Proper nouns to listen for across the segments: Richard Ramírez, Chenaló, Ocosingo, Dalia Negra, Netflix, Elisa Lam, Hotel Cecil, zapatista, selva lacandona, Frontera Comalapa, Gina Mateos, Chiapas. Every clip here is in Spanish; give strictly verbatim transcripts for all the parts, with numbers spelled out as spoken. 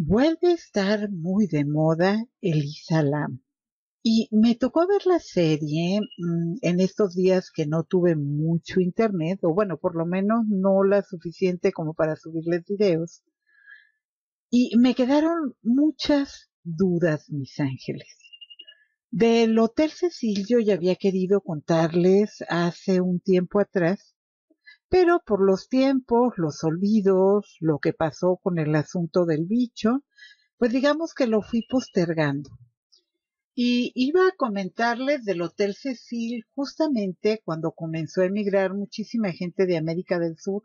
Vuelve a estar muy de moda Elisa Lam. Y me tocó ver la serie mmm, en estos días que no tuve mucho internet, o bueno, por lo menos no la suficiente como para subirles videos. Y me quedaron muchas dudas, mis ángeles. Del Hotel Cecil yo ya había querido contarles hace un tiempo atrás, pero por los tiempos, los olvidos, lo que pasó con el asunto del bicho, pues digamos que lo fui postergando. Y iba a comentarles del Hotel Cecil justamente cuando comenzó a emigrar muchísima gente de América del Sur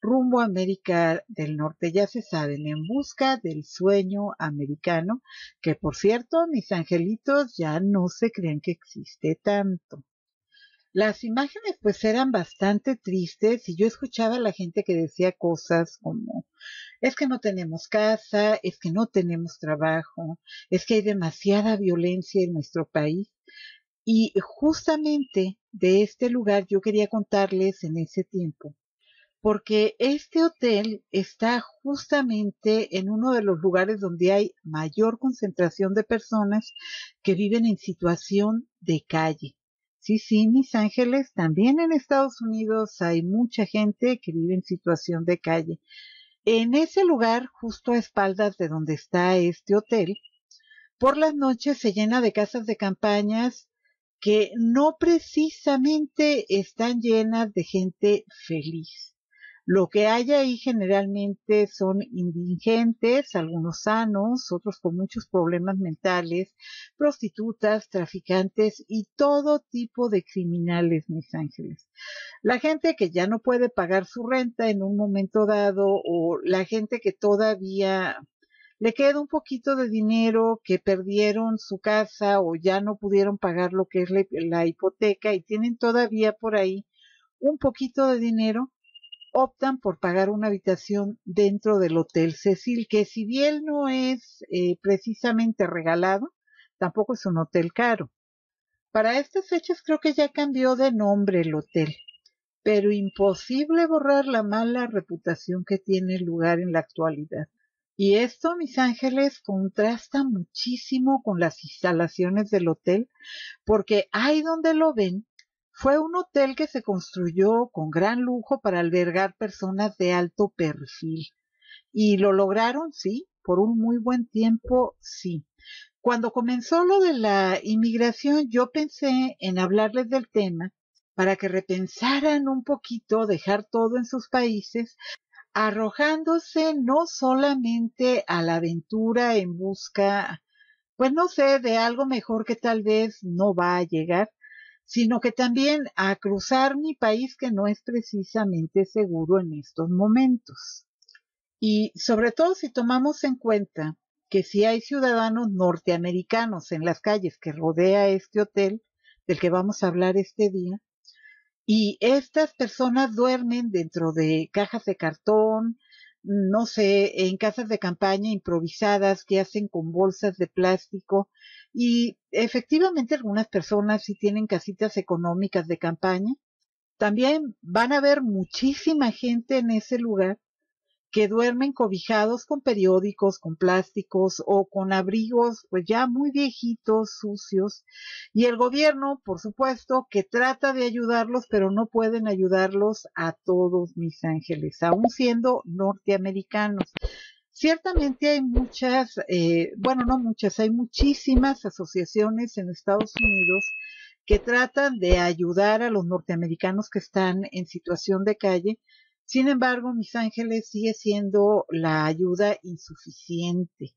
rumbo a América del Norte, ya se saben, en busca del sueño americano, que por cierto, mis angelitos ya no se creen que existe tanto. Las imágenes pues eran bastante tristes y yo escuchaba a la gente que decía cosas como: es que no tenemos casa, es que no tenemos trabajo, es que hay demasiada violencia en nuestro país. Y justamente de este lugar yo quería contarles en ese tiempo, porque este hotel está justamente en uno de los lugares donde hay mayor concentración de personas que viven en situación de calle. Sí, sí, mis ángeles, también en Estados Unidos hay mucha gente que vive en situación de calle. En ese lugar, justo a espaldas de donde está este hotel, por las noches se llena de casas de campañas que no precisamente están llenas de gente feliz. Lo que hay ahí generalmente son indigentes, algunos sanos, otros con muchos problemas mentales, prostitutas, traficantes y todo tipo de criminales, mis ángeles. La gente que ya no puede pagar su renta en un momento dado, o la gente que todavía le queda un poquito de dinero, que perdieron su casa o ya no pudieron pagar lo que es la, la hipoteca y tienen todavía por ahí un poquito de dinero, optan por pagar una habitación dentro del Hotel Cecil, que si bien no es eh, precisamente regalado, tampoco es un hotel caro. Para estas fechas creo que ya cambió de nombre el hotel, pero imposible borrar la mala reputación que tiene el lugar en la actualidad. Y esto, mis ángeles, contrasta muchísimo con las instalaciones del hotel, porque ahí donde lo ven, fue un hotel que se construyó con gran lujo para albergar personas de alto perfil. Y lo lograron, sí, por un muy buen tiempo, sí. Cuando comenzó lo de la inmigración, yo pensé en hablarles del tema para que repensaran un poquito, dejar todo en sus países, arrojándose no solamente a la aventura en busca, pues no sé, de algo mejor que tal vez no va a llegar, sino que también a cruzar mi país, que no es precisamente seguro en estos momentos. Y sobre todo si tomamos en cuenta que si hay ciudadanos norteamericanos en las calles que rodea este hotel, del que vamos a hablar este día, y estas personas duermen dentro de cajas de cartón, no sé, en casas de campaña improvisadas que hacen con bolsas de plástico, y efectivamente algunas personas sí tienen casitas económicas de campaña. También van a ver muchísima gente en ese lugar que duermen cobijados con periódicos, con plásticos o con abrigos pues ya muy viejitos, sucios, y el gobierno, por supuesto, que trata de ayudarlos, pero no pueden ayudarlos a todos, mis ángeles, aún siendo norteamericanos. Ciertamente hay muchas, eh, bueno, no muchas, hay muchísimas asociaciones en Estados Unidos que tratan de ayudar a los norteamericanos que están en situación de calle. Sin embargo, mis ángeles, sigue siendo la ayuda insuficiente.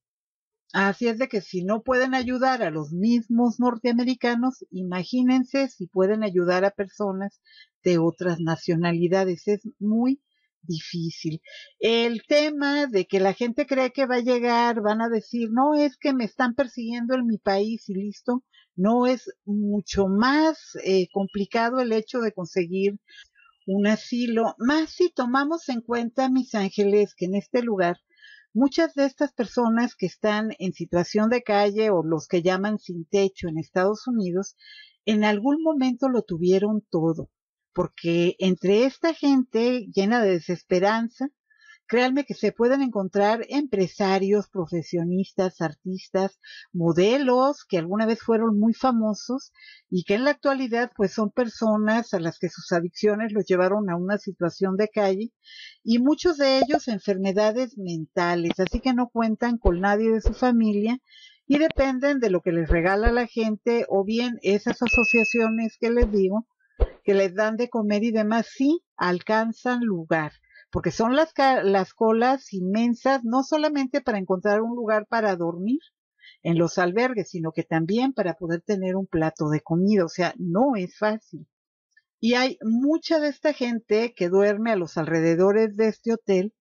Así es de que si no pueden ayudar a los mismos norteamericanos, imagínense si pueden ayudar a personas de otras nacionalidades. Es muy difícil. El tema de que la gente cree que va a llegar, van a decir, no, es que me están persiguiendo en mi país y listo. No, es mucho más eh, complicado el hecho de conseguir un asilo, más si tomamos en cuenta, mis ángeles, que en este lugar muchas de estas personas que están en situación de calle o los que llaman sin techo en Estados Unidos, en algún momento lo tuvieron todo, porque entre esta gente llena de desesperanza, Créanme que se pueden encontrar empresarios, profesionistas, artistas, modelos que alguna vez fueron muy famosos y que en la actualidad pues son personas a las que sus adicciones los llevaron a una situación de calle y muchos de ellos enfermedades mentales, así que no cuentan con nadie de su familia y dependen de lo que les regala la gente o bien esas asociaciones que les digo, que les dan de comer y demás, sí alcanzan lugar, porque son las, las colas inmensas, no solamente para encontrar un lugar para dormir en los albergues, sino que también para poder tener un plato de comida, o sea, no es fácil. Y hay mucha de esta gente que duerme a los alrededores de este hotel,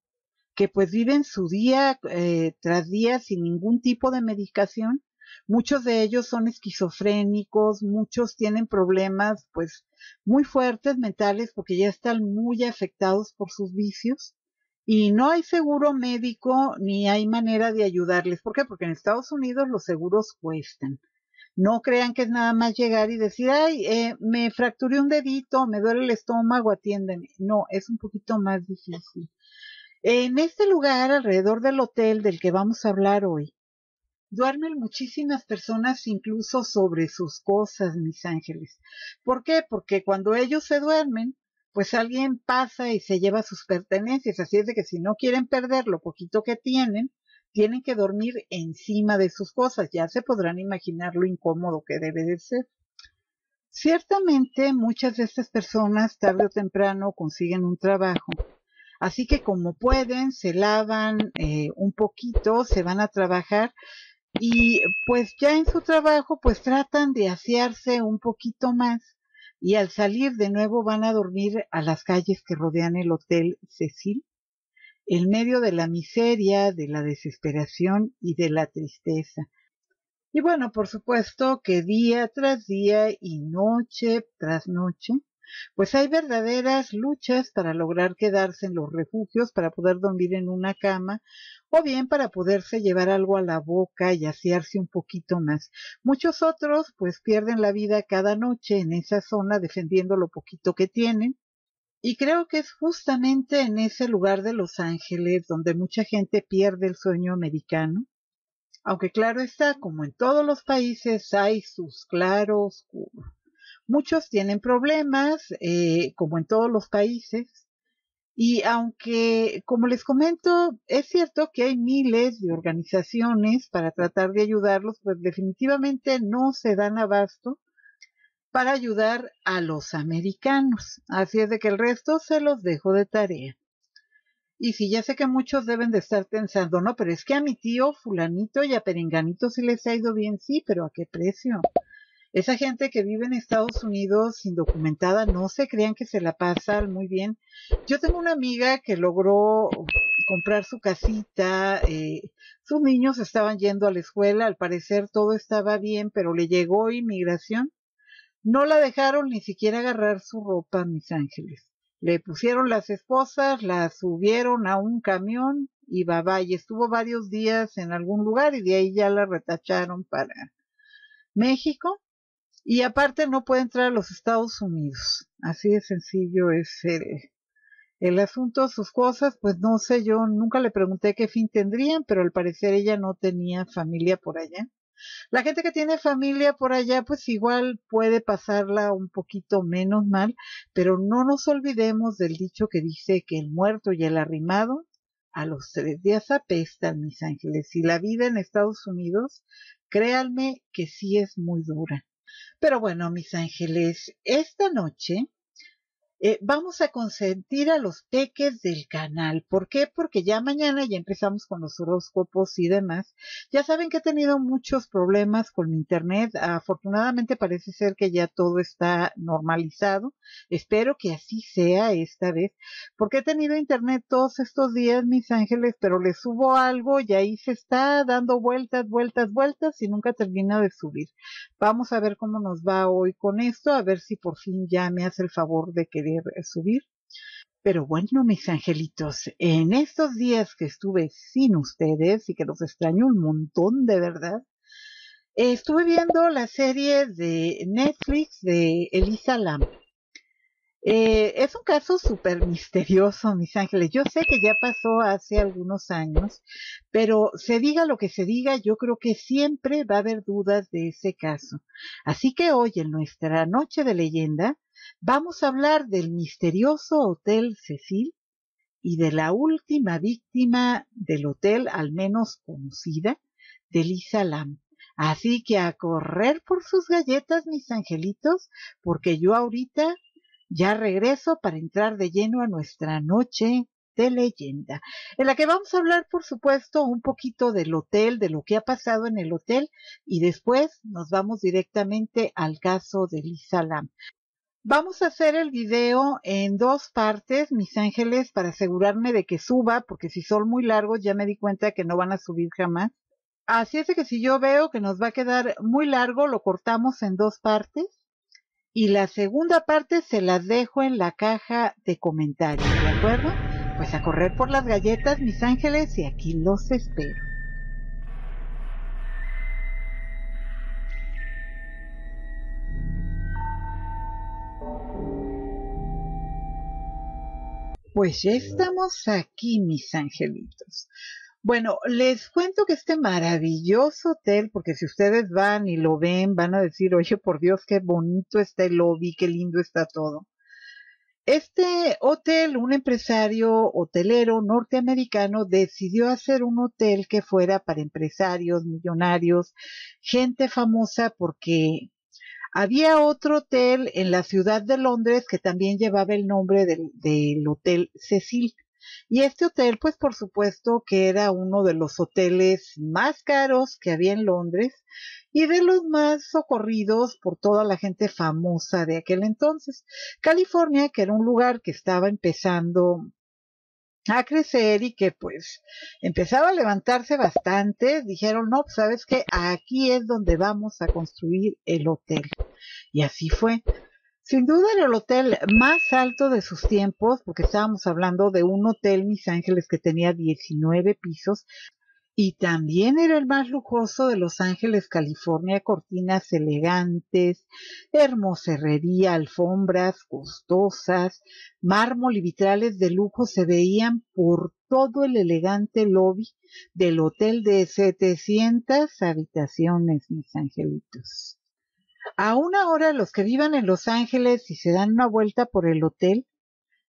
que pues viven su día eh, tras día sin ningún tipo de medicación. Muchos de ellos son esquizofrénicos, muchos tienen problemas pues muy fuertes mentales porque ya están muy afectados por sus vicios y no hay seguro médico ni hay manera de ayudarles. ¿Por qué? Porque en Estados Unidos los seguros cuestan. No crean que es nada más llegar y decir, ay, eh, me fracturé un dedito, me duele el estómago, atiéndeme. No, es un poquito más difícil. En este lugar, alrededor del hotel del que vamos a hablar hoy, duermen muchísimas personas incluso sobre sus cosas, mis ángeles. ¿Por qué? Porque cuando ellos se duermen, pues alguien pasa y se lleva sus pertenencias. Así es de que si no quieren perder lo poquito que tienen, tienen que dormir encima de sus cosas. Ya se podrán imaginar lo incómodo que debe de ser. Ciertamente, muchas de estas personas tarde o temprano consiguen un trabajo. Así que como pueden, se lavan eh, un poquito, se van a trabajar. Y pues ya en su trabajo pues tratan de asearse un poquito más y al salir de nuevo van a dormir a las calles que rodean el Hotel Cecil, en medio de la miseria, de la desesperación y de la tristeza. Y bueno, por supuesto que día tras día y noche tras noche, pues hay verdaderas luchas para lograr quedarse en los refugios, para poder dormir en una cama, o bien para poderse llevar algo a la boca y asearse un poquito más. Muchos otros pues pierden la vida cada noche en esa zona defendiendo lo poquito que tienen. Y creo que es justamente en ese lugar de Los Ángeles donde mucha gente pierde el sueño americano. Aunque claro está, como en todos los países, hay sus claroscuros. Muchos tienen problemas, eh, como en todos los países, y aunque, como les comento, es cierto que hay miles de organizaciones para tratar de ayudarlos, pues definitivamente no se dan abasto para ayudar a los americanos. Así es de que el resto se los dejo de tarea. Y sí, ya sé que muchos deben de estar pensando, no, pero es que a mi tío fulanito y a perenganito sí les ha ido bien, sí, pero ¿a qué precio? Esa gente que vive en Estados Unidos indocumentada, no se crean que se la pasan muy bien. Yo tengo una amiga que logró comprar su casita, eh, sus niños estaban yendo a la escuela, al parecer todo estaba bien, pero le llegó inmigración. No la dejaron ni siquiera agarrar su ropa, mis ángeles. Le pusieron las esposas, la subieron a un camión y bye bye. Y estuvo varios días en algún lugar y de ahí ya la retacharon para México. Y aparte no puede entrar a los Estados Unidos. Así de sencillo es eh, el asunto. Sus cosas, pues no sé, yo nunca le pregunté qué fin tendrían, pero al parecer ella no tenía familia por allá. La gente que tiene familia por allá, pues igual puede pasarla un poquito menos mal, pero no nos olvidemos del dicho que dice que el muerto y el arrimado a los tres días apestan, mis ángeles. Y la vida en Estados Unidos, créanme que sí es muy dura. Pero bueno, mis ángeles, esta noche eh, vamos a consentir a los peques del canal. ¿Por qué? Porque ya mañana ya empezamos con los horóscopos y demás. Ya saben que he tenido muchos problemas con mi internet. Afortunadamente parece ser que ya todo está normalizado. Espero que así sea esta vez. Porque he tenido internet todos estos días, mis ángeles, pero le subo algo y ahí se está dando vueltas, vueltas, vueltas y nunca termina de subir. Vamos a ver cómo nos va hoy con esto, a ver si por fin ya me hace el favor de querer subir. Pero bueno, mis angelitos, en estos días que estuve sin ustedes y que los extraño un montón de verdad, eh, estuve viendo la serie de Netflix de Elisa Lam. Eh, es un caso súper misterioso, mis ángeles. Yo sé que ya pasó hace algunos años, pero se diga lo que se diga, yo creo que siempre va a haber dudas de ese caso. Así que hoy, en nuestra noche de leyenda, vamos a hablar del misterioso Hotel Cecil y de la última víctima del hotel, al menos conocida, de Elisa Lam. Así que a correr por sus galletas, mis angelitos, porque yo ahorita ya regreso para entrar de lleno a nuestra noche de leyenda, en la que vamos a hablar, por supuesto, un poquito del hotel, de lo que ha pasado en el hotel, y después nos vamos directamente al caso de Elisa Lam. Vamos a hacer el video en dos partes, mis ángeles, para asegurarme de que suba, porque si son muy largos ya me di cuenta que no van a subir jamás. Así es que si yo veo que nos va a quedar muy largo, lo cortamos en dos partes. Y la segunda parte se las dejo en la caja de comentarios, ¿de acuerdo? Pues a correr por las galletas, mis ángeles, y aquí los espero. Pues ya estamos aquí, mis angelitos. Bueno, les cuento que este maravilloso hotel, porque si ustedes van y lo ven, van a decir, oye, por Dios, qué bonito está el lobby, qué lindo está todo. Este hotel, un empresario hotelero norteamericano decidió hacer un hotel que fuera para empresarios, millonarios, gente famosa, porque había otro hotel en la ciudad de Londres que también llevaba el nombre del, del Hotel Cecil. Y este hotel, pues por supuesto que era uno de los hoteles más caros que había en Londres y de los más socorridos por toda la gente famosa de aquel entonces. California, que era un lugar que estaba empezando a crecer y que pues empezaba a levantarse bastante, dijeron, no, pues sabes qué, aquí es donde vamos a construir el hotel. Y así fue. Sin duda era el hotel más alto de sus tiempos, porque estábamos hablando de un hotel, mis ángeles, que tenía diecinueve pisos, y también era el más lujoso de Los Ángeles, California, cortinas elegantes, hermosa herrería, alfombras costosas, mármol y vitrales de lujo se veían por todo el elegante lobby del hotel de setecientas habitaciones, mis angelitos. Aún ahora, los que vivan en Los Ángeles y se dan una vuelta por el hotel,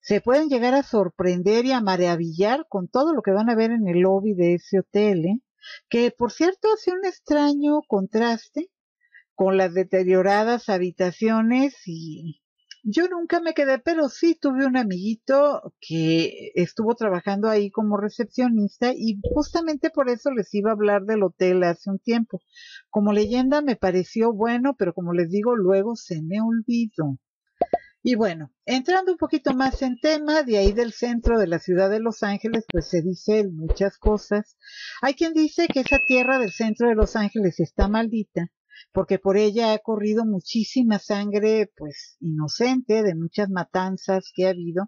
se pueden llegar a sorprender y a maravillar con todo lo que van a ver en el lobby de ese hotel, ¿eh? Que por cierto hace un extraño contraste con las deterioradas habitaciones. Y yo nunca me quedé, pero sí tuve un amiguito que estuvo trabajando ahí como recepcionista y justamente por eso les iba a hablar del hotel hace un tiempo. Como leyenda me pareció bueno, pero como les digo, luego se me olvidó. Y bueno, entrando un poquito más en tema, de ahí del centro de la ciudad de Los Ángeles, pues se dicen muchas cosas. Hay quien dice que esa tierra del centro de Los Ángeles está maldita, porque por ella ha corrido muchísima sangre, pues, inocente, de muchas matanzas que ha habido,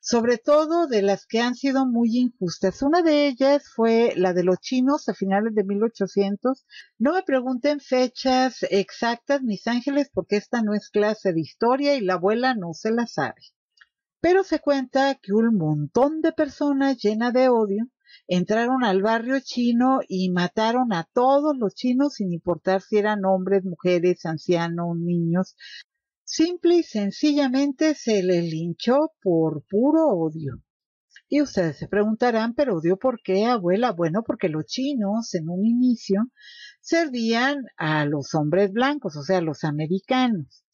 sobre todo de las que han sido muy injustas. Una de ellas fue la de los chinos a finales de mil ochocientos. No me pregunten fechas exactas, mis ángeles, porque esta no es clase de historia y la abuela no se la sabe. Pero se cuenta que un montón de personas llenas de odio entraron al barrio chino y mataron a todos los chinos, sin importar si eran hombres, mujeres, ancianos, niños. Simple y sencillamente se les linchó por puro odio. Y ustedes se preguntarán, ¿pero odio por qué, abuela? Bueno, porque los chinos en un inicio servían a los hombres blancos, o sea, a los americanos.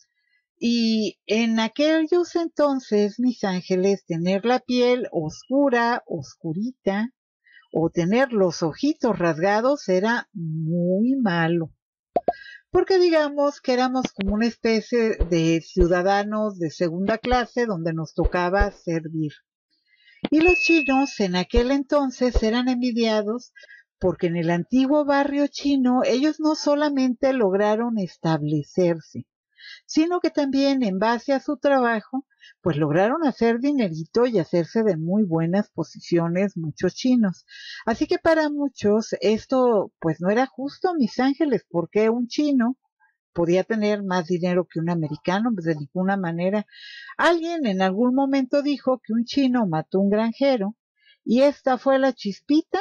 Y en aquellos entonces, mis ángeles, tener la piel oscura, oscurita, o tener los ojitos rasgados era muy malo, porque digamos que éramos como una especie de ciudadanos de segunda clase donde nos tocaba servir. Y los chinos en aquel entonces eran envidiados porque en el antiguo barrio chino ellos no solamente lograron establecerse, sino que también en base a su trabajo, pues lograron hacer dinerito y hacerse de muy buenas posiciones muchos chinos. Así que para muchos esto pues no era justo, mis ángeles, porque un chino podía tener más dinero que un americano, de ninguna manera. Alguien en algún momento dijo que un chino mató a un granjero y esta fue la chispita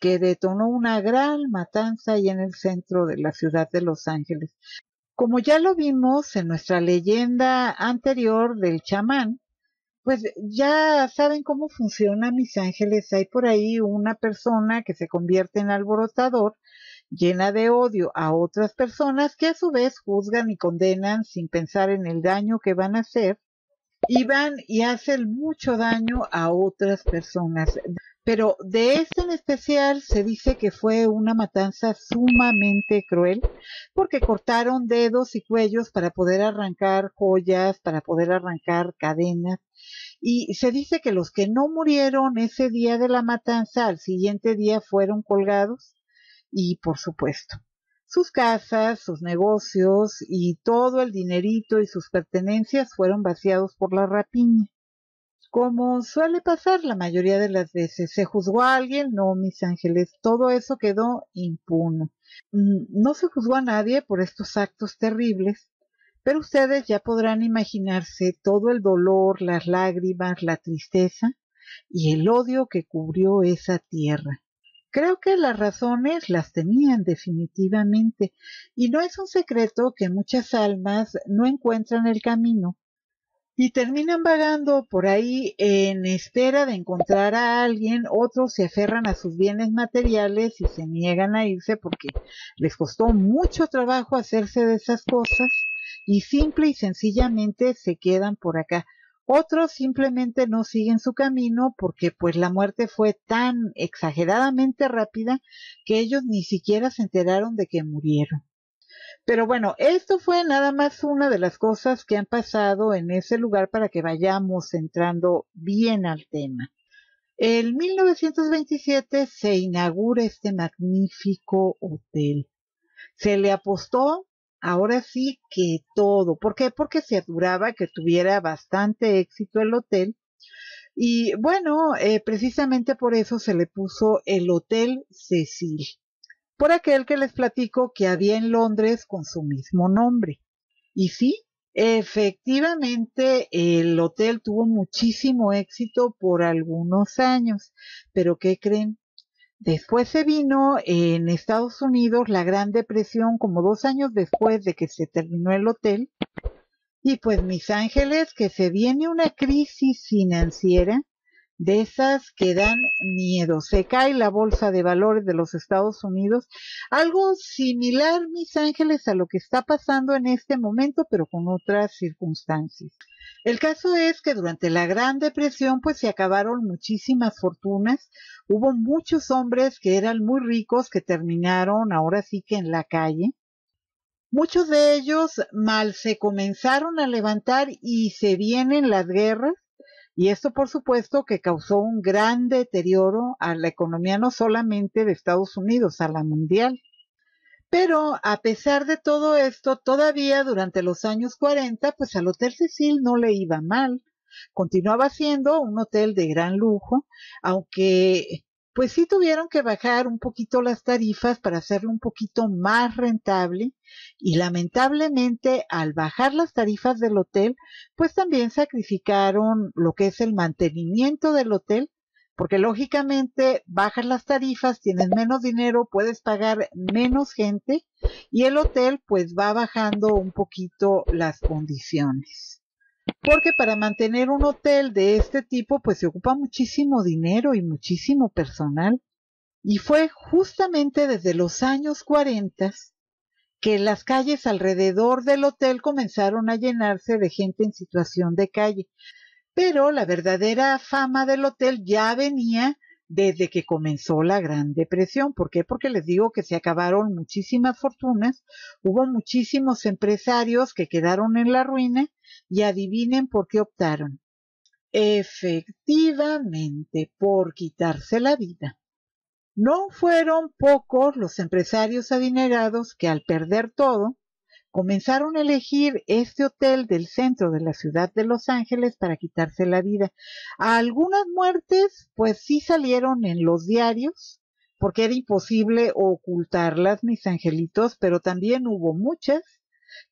que detonó una gran matanza ahí en el centro de la ciudad de Los Ángeles. Como ya lo vimos en nuestra leyenda anterior del chamán, pues ya saben cómo funciona, mis ángeles. Hay por ahí una persona que se convierte en alborotador, llena de odio a otras personas que a su vez juzgan y condenan sin pensar en el daño que van a hacer, y van y hacen mucho daño a otras personas. Pero de este en especial se dice que fue una matanza sumamente cruel porque cortaron dedos y cuellos para poder arrancar joyas, para poder arrancar cadenas. Y se dice que los que no murieron ese día de la matanza, al siguiente día fueron colgados. Y por supuesto, sus casas, sus negocios y todo el dinerito y sus pertenencias fueron vaciados por la rapiña. Como suele pasar la mayoría de las veces, ¿se juzgó a alguien? No, mis ángeles, todo eso quedó impune. No se juzgó a nadie por estos actos terribles, pero ustedes ya podrán imaginarse todo el dolor, las lágrimas, la tristeza y el odio que cubrió esa tierra. Creo que las razones las tenían definitivamente, y no es un secreto que muchas almas no encuentran el camino y terminan vagando por ahí en espera de encontrar a alguien. Otros se aferran a sus bienes materiales y se niegan a irse porque les costó mucho trabajo hacerse de esas cosas y simple y sencillamente se quedan por acá. Otros simplemente no siguen su camino porque pues la muerte fue tan exageradamente rápida que ellos ni siquiera se enteraron de que murieron. Pero bueno, esto fue nada más una de las cosas que han pasado en ese lugar para que vayamos entrando bien al tema. En mil novecientos veintisiete se inaugura este magnífico hotel. Se le apostó ahora sí que todo. ¿Por qué? Porque se aseguraba que tuviera bastante éxito el hotel. Y bueno, eh, precisamente por eso se le puso el Hotel Cecil, por aquel que les platico que había en Londres con su mismo nombre. Y sí, efectivamente el hotel tuvo muchísimo éxito por algunos años. Pero ¿qué creen? Después se vino en Estados Unidos la Gran Depresión, como dos años después de que se terminó el hotel. Y pues, mis ángeles, que se viene una crisis financiera de esas que dan miedo. Se cae la bolsa de valores de los Estados Unidos. Algo similar, mis ángeles, a lo que está pasando en este momento, pero con otras circunstancias. El caso es que durante la Gran Depresión pues se acabaron muchísimas fortunas. Hubo muchos hombres que eran muy ricos que terminaron ahora sí que en la calle. Muchos de ellos mal se comenzaron a levantar y se vienen las guerras. Y esto, por supuesto, que causó un gran deterioro a la economía no solamente de Estados Unidos, a la mundial. Pero a pesar de todo esto, todavía durante los años cuarenta, pues al Hotel Cecil no le iba mal. Continuaba siendo un hotel de gran lujo, aunque pues sí tuvieron que bajar un poquito las tarifas para hacerlo un poquito más rentable, y lamentablemente al bajar las tarifas del hotel, pues también sacrificaron lo que es el mantenimiento del hotel, porque lógicamente bajas las tarifas, tienes menos dinero, puedes pagar menos gente, y el hotel pues va bajando un poquito las condiciones. Porque para mantener un hotel de este tipo, pues se ocupa muchísimo dinero y muchísimo personal. Y fue justamente desde los años cuarenta que las calles alrededor del hotel comenzaron a llenarse de gente en situación de calle. Pero la verdadera fama del hotel ya venía desde que comenzó la Gran Depresión. ¿Por qué? Porque les digo que se acabaron muchísimas fortunas, hubo muchísimos empresarios que quedaron en la ruina y adivinen por qué optaron. Efectivamente, por quitarse la vida. No fueron pocos los empresarios adinerados que al perder todo, comenzaron a elegir este hotel del centro de la ciudad de Los Ángeles para quitarse la vida. Algunas muertes, pues sí salieron en los diarios, porque era imposible ocultarlas, mis angelitos, pero también hubo muchas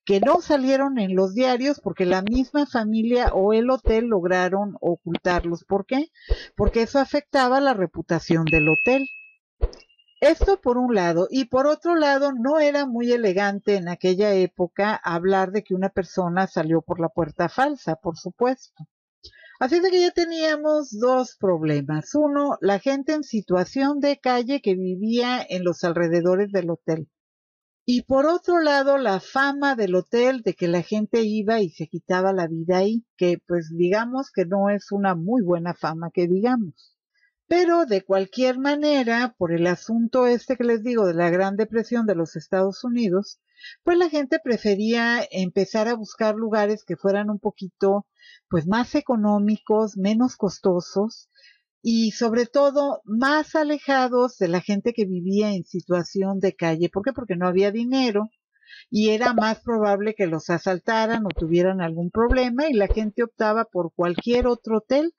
que no salieron en los diarios porque la misma familia o el hotel lograron ocultarlos. ¿Por qué? Porque eso afectaba la reputación del hotel. Esto por un lado, y por otro lado no era muy elegante en aquella época hablar de que una persona salió por la puerta falsa, por supuesto. Así de que ya teníamos dos problemas. Uno, la gente en situación de calle que vivía en los alrededores del hotel. Y por otro lado, la fama del hotel de que la gente iba y se quitaba la vida ahí, que pues digamos que no es una muy buena fama que digamos. Pero de cualquier manera, por el asunto este que les digo de la Gran Depresión de los Estados Unidos, pues la gente prefería empezar a buscar lugares que fueran un poquito pues más económicos, menos costosos y sobre todo más alejados de la gente que vivía en situación de calle. ¿Por qué? Porque no había dinero y era más probable que los asaltaran o tuvieran algún problema, y la gente optaba por cualquier otro hotel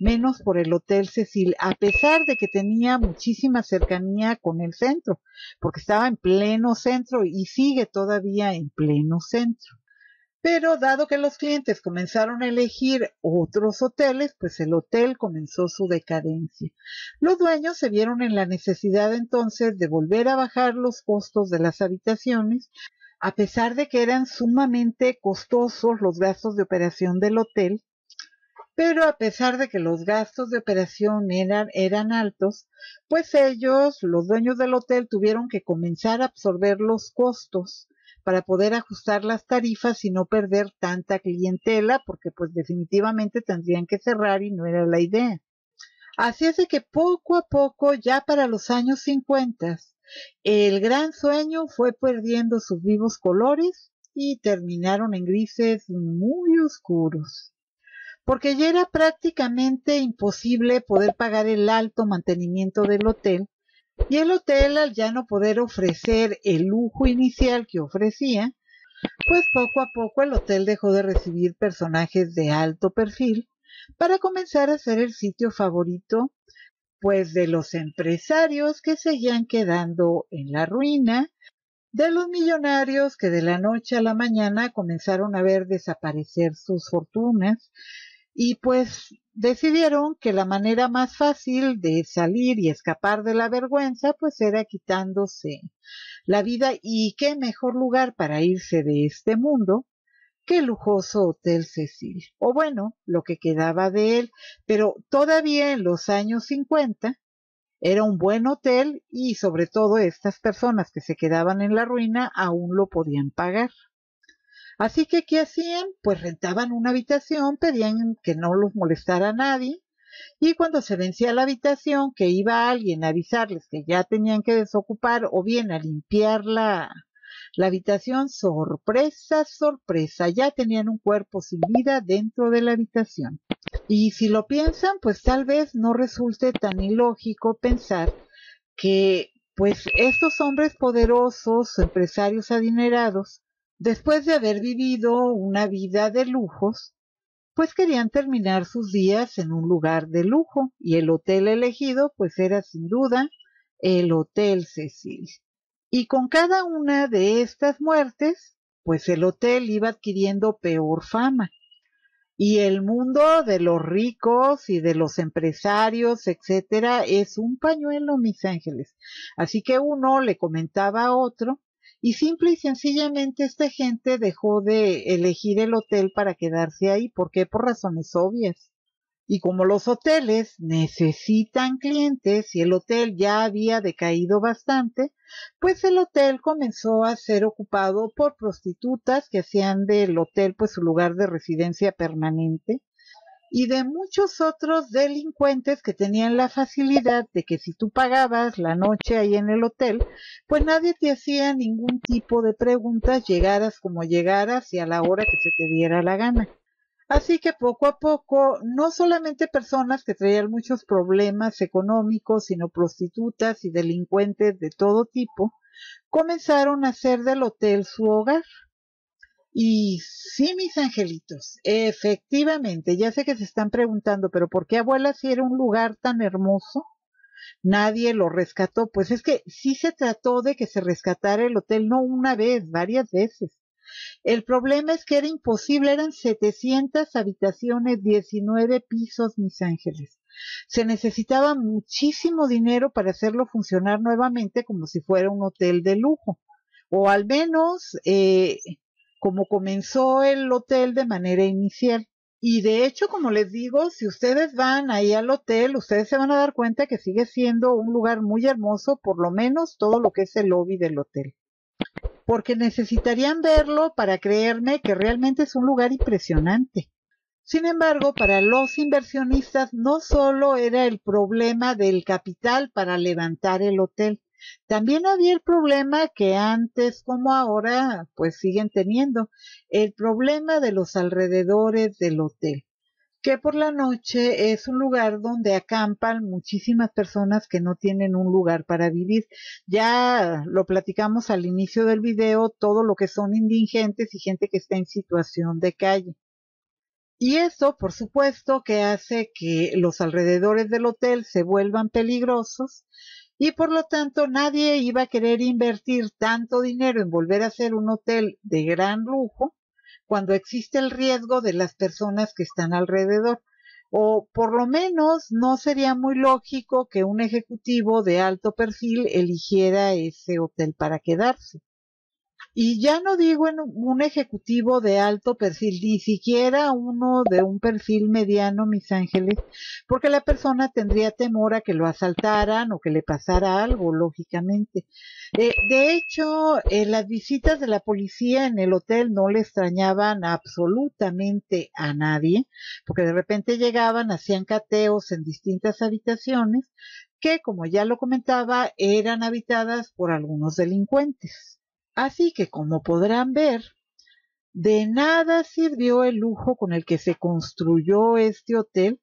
menos por el Hotel Cecil, a pesar de que tenía muchísima cercanía con el centro, porque estaba en pleno centro y sigue todavía en pleno centro. Pero dado que los clientes comenzaron a elegir otros hoteles, pues el hotel comenzó su decadencia. Los dueños se vieron en la necesidad entonces de volver a bajar los costos de las habitaciones, a pesar de que eran sumamente costosos los gastos de operación del hotel. Pero a pesar de que los gastos de operación eran, eran altos, pues ellos, los dueños del hotel, tuvieron que comenzar a absorber los costos para poder ajustar las tarifas y no perder tanta clientela, porque pues definitivamente tendrían que cerrar y no era la idea. Así es de que poco a poco, ya para los años cincuenta, el gran sueño fue perdiendo sus vivos colores y terminaron en grises muy oscuros, porque ya era prácticamente imposible poder pagar el alto mantenimiento del hotel. Y el hotel, al ya no poder ofrecer el lujo inicial que ofrecía, pues poco a poco el hotel dejó de recibir personajes de alto perfil para comenzar a ser el sitio favorito, pues, de los empresarios que seguían quedando en la ruina, de los millonarios que de la noche a la mañana comenzaron a ver desaparecer sus fortunas, y pues decidieron que la manera más fácil de salir y escapar de la vergüenza pues era quitándose la vida, y qué mejor lugar para irse de este mundo que el lujoso Hotel Cecil, o bueno, lo que quedaba de él, pero todavía en los años cincuenta era un buen hotel y sobre todo estas personas que se quedaban en la ruina aún lo podían pagar. Así que, ¿qué hacían? Pues rentaban una habitación, pedían que no los molestara nadie, y cuando se vencía la habitación, que iba alguien a avisarles que ya tenían que desocupar o bien a limpiar la, la habitación, sorpresa, sorpresa, ya tenían un cuerpo sin vida dentro de la habitación. Y si lo piensan, pues tal vez no resulte tan ilógico pensar que pues estos hombres poderosos, empresarios adinerados, después de haber vivido una vida de lujos, pues querían terminar sus días en un lugar de lujo, y el hotel elegido pues era sin duda el Hotel Cecil. Y con cada una de estas muertes, pues el hotel iba adquiriendo peor fama, y el mundo de los ricos y de los empresarios, etcétera, es un pañuelo, mis ángeles. Así que uno le comentaba a otro, y simple y sencillamente esta gente dejó de elegir el hotel para quedarse ahí. ¿Por qué? Por razones obvias. Y como los hoteles necesitan clientes y el hotel ya había decaído bastante, pues el hotel comenzó a ser ocupado por prostitutas que hacían del hotel pues su lugar de residencia permanente, y de muchos otros delincuentes que tenían la facilidad de que si tú pagabas la noche ahí en el hotel, pues nadie te hacía ningún tipo de preguntas, llegaras como llegaras y a la hora que se te diera la gana. Así que poco a poco, no solamente personas que traían muchos problemas económicos, sino prostitutas y delincuentes de todo tipo, comenzaron a hacer del hotel su hogar. Y sí, mis angelitos, efectivamente, ya sé que se están preguntando, pero ¿por qué, abuela, si era un lugar tan hermoso, nadie lo rescató? Pues es que sí se trató de que se rescatara el hotel, no una vez, varias veces. El problema es que era imposible, eran setecientas habitaciones, diecinueve pisos, mis ángeles. Se necesitaba muchísimo dinero para hacerlo funcionar nuevamente como si fuera un hotel de lujo, o al menos eh, como comenzó el hotel de manera inicial. Y de hecho, como les digo, si ustedes van ahí al hotel, ustedes se van a dar cuenta que sigue siendo un lugar muy hermoso, por lo menos todo lo que es el lobby del hotel. Porque necesitarían verlo para creerme que realmente es un lugar impresionante. Sin embargo, para los inversionistas no solo era el problema del capital para levantar el hotel, también había el problema que antes como ahora pues siguen teniendo, el problema de los alrededores del hotel, que por la noche es un lugar donde acampan muchísimas personas que no tienen un lugar para vivir. Ya lo platicamos al inicio del video, todo lo que son indigentes y gente que está en situación de calle. Y eso, por supuesto, que hace que los alrededores del hotel se vuelvan peligrosos y por lo tanto nadie iba a querer invertir tanto dinero en volver a hacer un hotel de gran lujo cuando existe el riesgo de las personas que están alrededor. O por lo menos no sería muy lógico que un ejecutivo de alto perfil eligiera ese hotel para quedarse. Y ya no digo en un ejecutivo de alto perfil, ni siquiera uno de un perfil mediano, mis ángeles, porque la persona tendría temor a que lo asaltaran o que le pasara algo, lógicamente. Eh, de hecho, eh, las visitas de la policía en el hotel no le extrañaban absolutamente a nadie, porque de repente llegaban, hacían cateos en distintas habitaciones, que, como ya lo comentaba, eran habitadas por algunos delincuentes. Así que, como podrán ver, de nada sirvió el lujo con el que se construyó este hotel,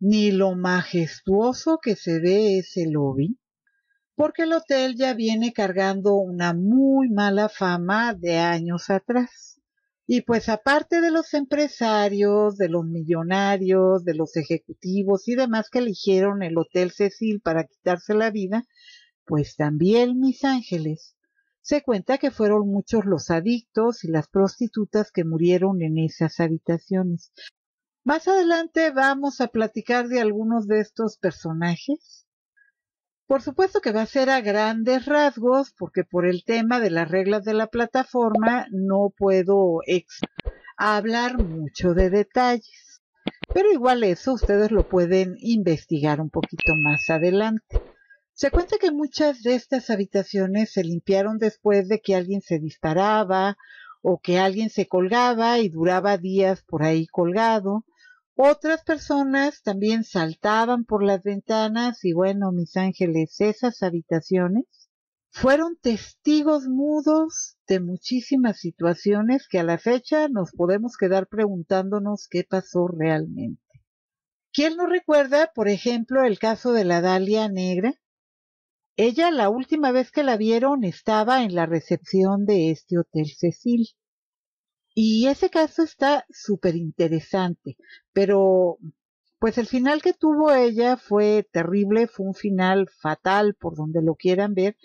ni lo majestuoso que se ve ese lobby, porque el hotel ya viene cargando una muy mala fama de años atrás. Y pues aparte de los empresarios, de los millonarios, de los ejecutivos y demás que eligieron el Hotel Cecil para quitarse la vida, pues también, mis ángeles, se cuenta que fueron muchos los adictos y las prostitutas que murieron en esas habitaciones. Más adelante vamos a platicar de algunos de estos personajes. Por supuesto que va a ser a grandes rasgos, porque por el tema de las reglas de la plataforma no puedo ex- hablar mucho de detalles. Pero igual eso ustedes lo pueden investigar un poquito más adelante. Se cuenta que muchas de estas habitaciones se limpiaron después de que alguien se disparaba o que alguien se colgaba y duraba días por ahí colgado. Otras personas también saltaban por las ventanas y bueno, mis ángeles, esas habitaciones fueron testigos mudos de muchísimas situaciones que a la fecha nos podemos quedar preguntándonos qué pasó realmente. ¿Quién no recuerda, por ejemplo, el caso de la Dalia Negra? Ella, la última vez que la vieron, estaba en la recepción de este Hotel Cecil. Y ese caso está súper interesante, pero pues el final que tuvo ella fue terrible, fue un final fatal, por donde lo quieran ver.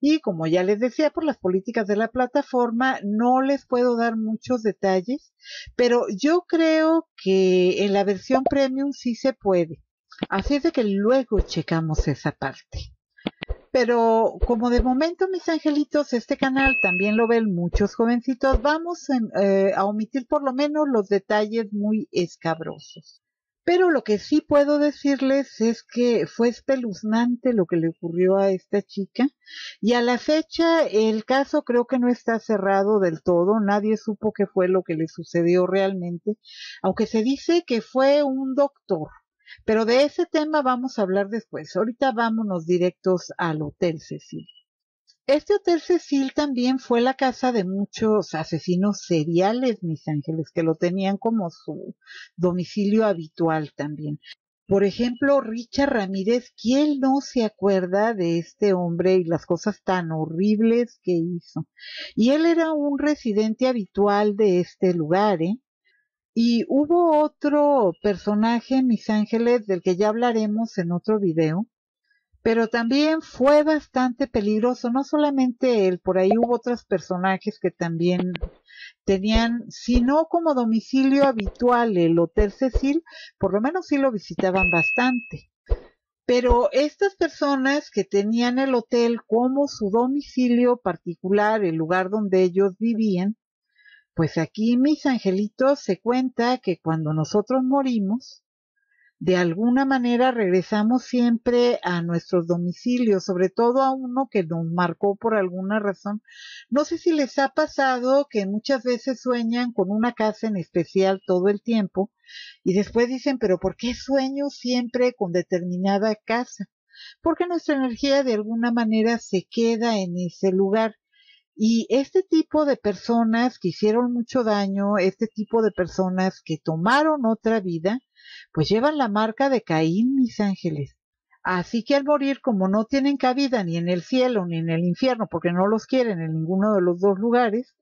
Y como ya les decía, por las políticas de la plataforma, no les puedo dar muchos detalles, pero yo creo que en la versión premium sí se puede. Así es de que luego checamos esa parte. Pero como de momento, mis angelitos, este canal también lo ven muchos jovencitos, vamos en, eh, a omitir por lo menos los detalles muy escabrosos. Pero lo que sí puedo decirles es que fue espeluznante lo que le ocurrió a esta chica y a la fecha el caso creo que no está cerrado del todo, nadie supo qué fue lo que le sucedió realmente, aunque se dice que fue un doctor. Pero de ese tema vamos a hablar después. Ahorita vámonos directos al Hotel Cecil. Este Hotel Cecil también fue la casa de muchos asesinos seriales, mis ángeles, que lo tenían como su domicilio habitual también. Por ejemplo, Richard Ramírez, ¿quién no se acuerda de este hombre y las cosas tan horribles que hizo? Y él era un residente habitual de este lugar, ¿eh? Y hubo otro personaje, mis ángeles, del que ya hablaremos en otro video, pero también fue bastante peligroso, no solamente él, por ahí hubo otros personajes que también tenían, si no como domicilio habitual el Hotel Cecil, por lo menos sí lo visitaban bastante. Pero estas personas que tenían el hotel como su domicilio particular, el lugar donde ellos vivían, pues aquí, mis angelitos, se cuenta que cuando nosotros morimos, de alguna manera regresamos siempre a nuestros domicilios, sobre todo a uno que nos marcó por alguna razón. No sé si les ha pasado que muchas veces sueñan con una casa en especial todo el tiempo y después dicen, pero ¿por qué sueño siempre con determinada casa? Porque nuestra energía de alguna manera se queda en ese lugar. Y este tipo de personas que hicieron mucho daño, este tipo de personas que tomaron otra vida, pues llevan la marca de Caín, mis ángeles. Así que al morir, como no tienen cabida ni en el cielo ni en el infierno, porque no los quieren en ninguno de los dos lugares,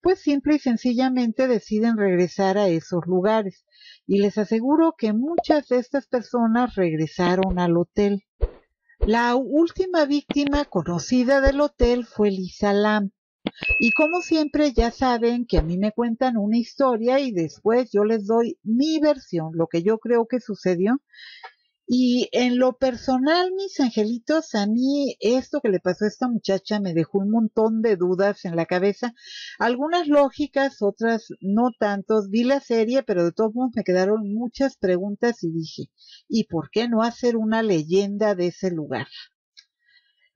pues simple y sencillamente deciden regresar a esos lugares. Y les aseguro que muchas de estas personas regresaron al hotel. La última víctima conocida del hotel fue Elisa Lam. Y como siempre, ya saben que a mí me cuentan una historia y después yo les doy mi versión, lo que yo creo que sucedió. Y en lo personal, mis angelitos, a mí esto que le pasó a esta muchacha me dejó un montón de dudas en la cabeza. Algunas lógicas, otras no tantos. Vi la serie, pero de todos modos me quedaron muchas preguntas y dije, ¿y por qué no hacer una leyenda de ese lugar?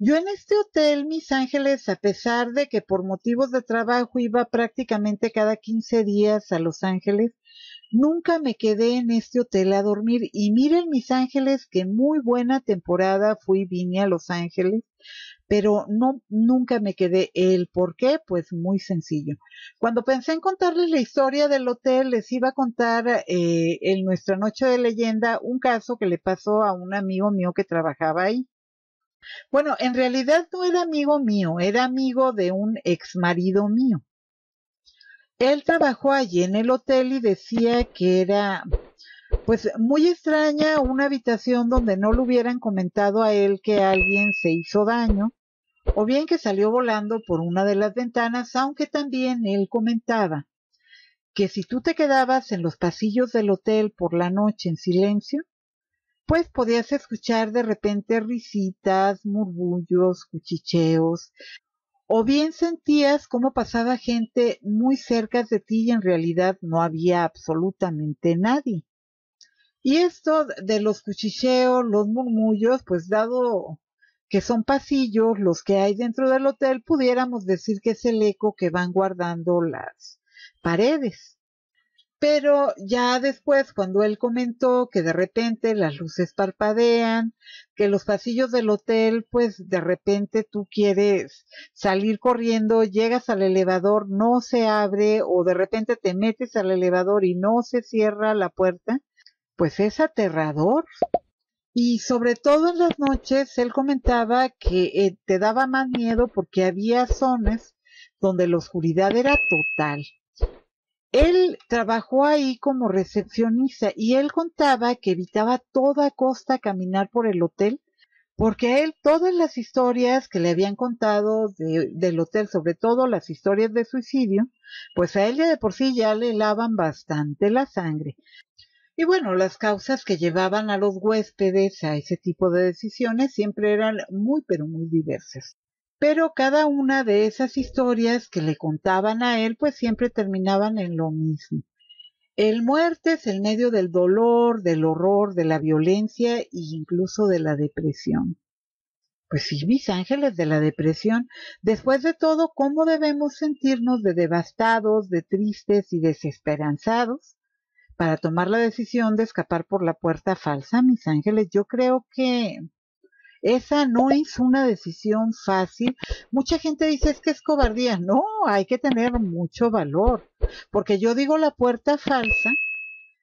Yo en este hotel, mis ángeles, a pesar de que por motivos de trabajo iba prácticamente cada quince días a Los Ángeles, nunca me quedé en este hotel a dormir. Y miren, mis ángeles, que muy buena temporada fui, vine a Los Ángeles, pero no, nunca me quedé. ¿El por qué? Pues muy sencillo. Cuando pensé en contarles la historia del hotel, les iba a contar eh, en nuestra noche de leyenda un caso que le pasó a un amigo mío que trabajaba ahí. Bueno, en realidad no era amigo mío, era amigo de un ex marido mío. Él trabajó allí en el hotel y decía que era, pues, muy extraña una habitación donde no le hubieran comentado a él que alguien se hizo daño, o bien que salió volando por una de las ventanas, aunque también él comentaba que si tú te quedabas en los pasillos del hotel por la noche en silencio, pues podías escuchar de repente risitas, murmullos, cuchicheos, o bien sentías cómo pasaba gente muy cerca de ti y en realidad no había absolutamente nadie. Y esto de los cuchicheos, los murmullos, pues dado que son pasillos los que hay dentro del hotel, pudiéramos decir que es el eco que van guardando las paredes. Pero ya después, cuando él comentó que de repente las luces parpadean, que los pasillos del hotel, pues de repente tú quieres salir corriendo, llegas al elevador, no se abre, o de repente te metes al elevador y no se cierra la puerta, pues es aterrador. Y sobre todo en las noches, él comentaba que eh, te daba más miedo porque había zonas donde la oscuridad era total. Él trabajó ahí como recepcionista y él contaba que evitaba a toda costa caminar por el hotel, porque a él todas las historias que le habían contado de, del hotel, sobre todo las historias de suicidio, pues a él ya de por sí ya le helaban bastante la sangre. Y bueno, las causas que llevaban a los huéspedes a ese tipo de decisiones siempre eran muy, pero muy diversas. Pero cada una de esas historias que le contaban a él, pues siempre terminaban en lo mismo. El muerte es el medio del dolor, del horror, de la violencia e incluso de la depresión. Pues sí, mis ángeles, de la depresión. Después de todo, ¿cómo debemos sentirnos de devastados, de tristes y desesperanzados para tomar la decisión de escapar por la puerta falsa, mis ángeles? Yo creo que esa no es una decisión fácil. Mucha gente dice es que es cobardía. No, hay que tener mucho valor. Porque yo digo la puerta falsa,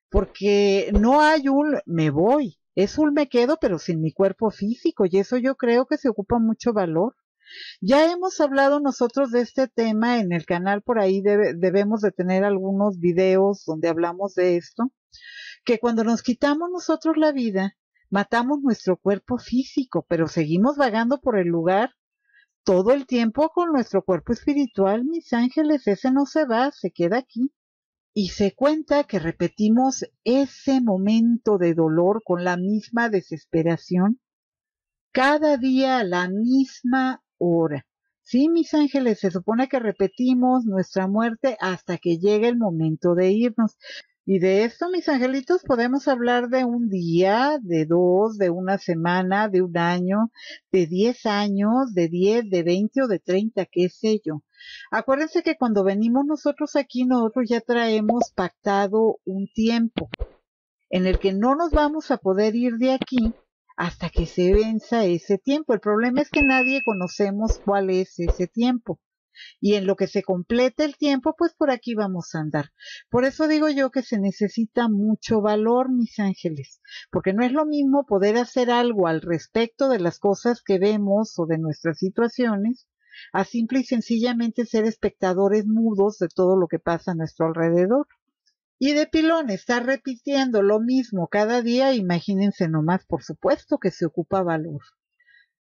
porque no hay un me voy. Es un me quedo, pero sin mi cuerpo físico. Y eso yo creo que se ocupa mucho valor. Ya hemos hablado nosotros de este tema en el canal. Por ahí debe, debemos de tener algunos videos donde hablamos de esto. Que cuando nos quitamos nosotros la vida, matamos nuestro cuerpo físico, pero seguimos vagando por el lugar todo el tiempo con nuestro cuerpo espiritual, mis ángeles. Ese no se va, se queda aquí. Y se cuenta que repetimos ese momento de dolor con la misma desesperación, cada día a la misma hora. Sí, mis ángeles, se supone que repetimos nuestra muerte hasta que llegue el momento de irnos. Y de esto, mis angelitos, podemos hablar de un día, de dos, de una semana, de un año, de diez años, de diez, de veinte o de treinta, qué sé yo. Acuérdense que cuando venimos nosotros aquí, nosotros ya traemos pactado un tiempo en el que no nos vamos a poder ir de aquí hasta que se venza ese tiempo. El problema es que nadie conocemos cuál es ese tiempo. Y en lo que se complete el tiempo, pues por aquí vamos a andar. Por eso digo yo que se necesita mucho valor, mis ángeles, porque no es lo mismo poder hacer algo al respecto de las cosas que vemos o de nuestras situaciones, a simple y sencillamente ser espectadores mudos de todo lo que pasa a nuestro alrededor. Y de pilón, estar repitiendo lo mismo cada día, imagínense nomás, por supuesto que se ocupa valor.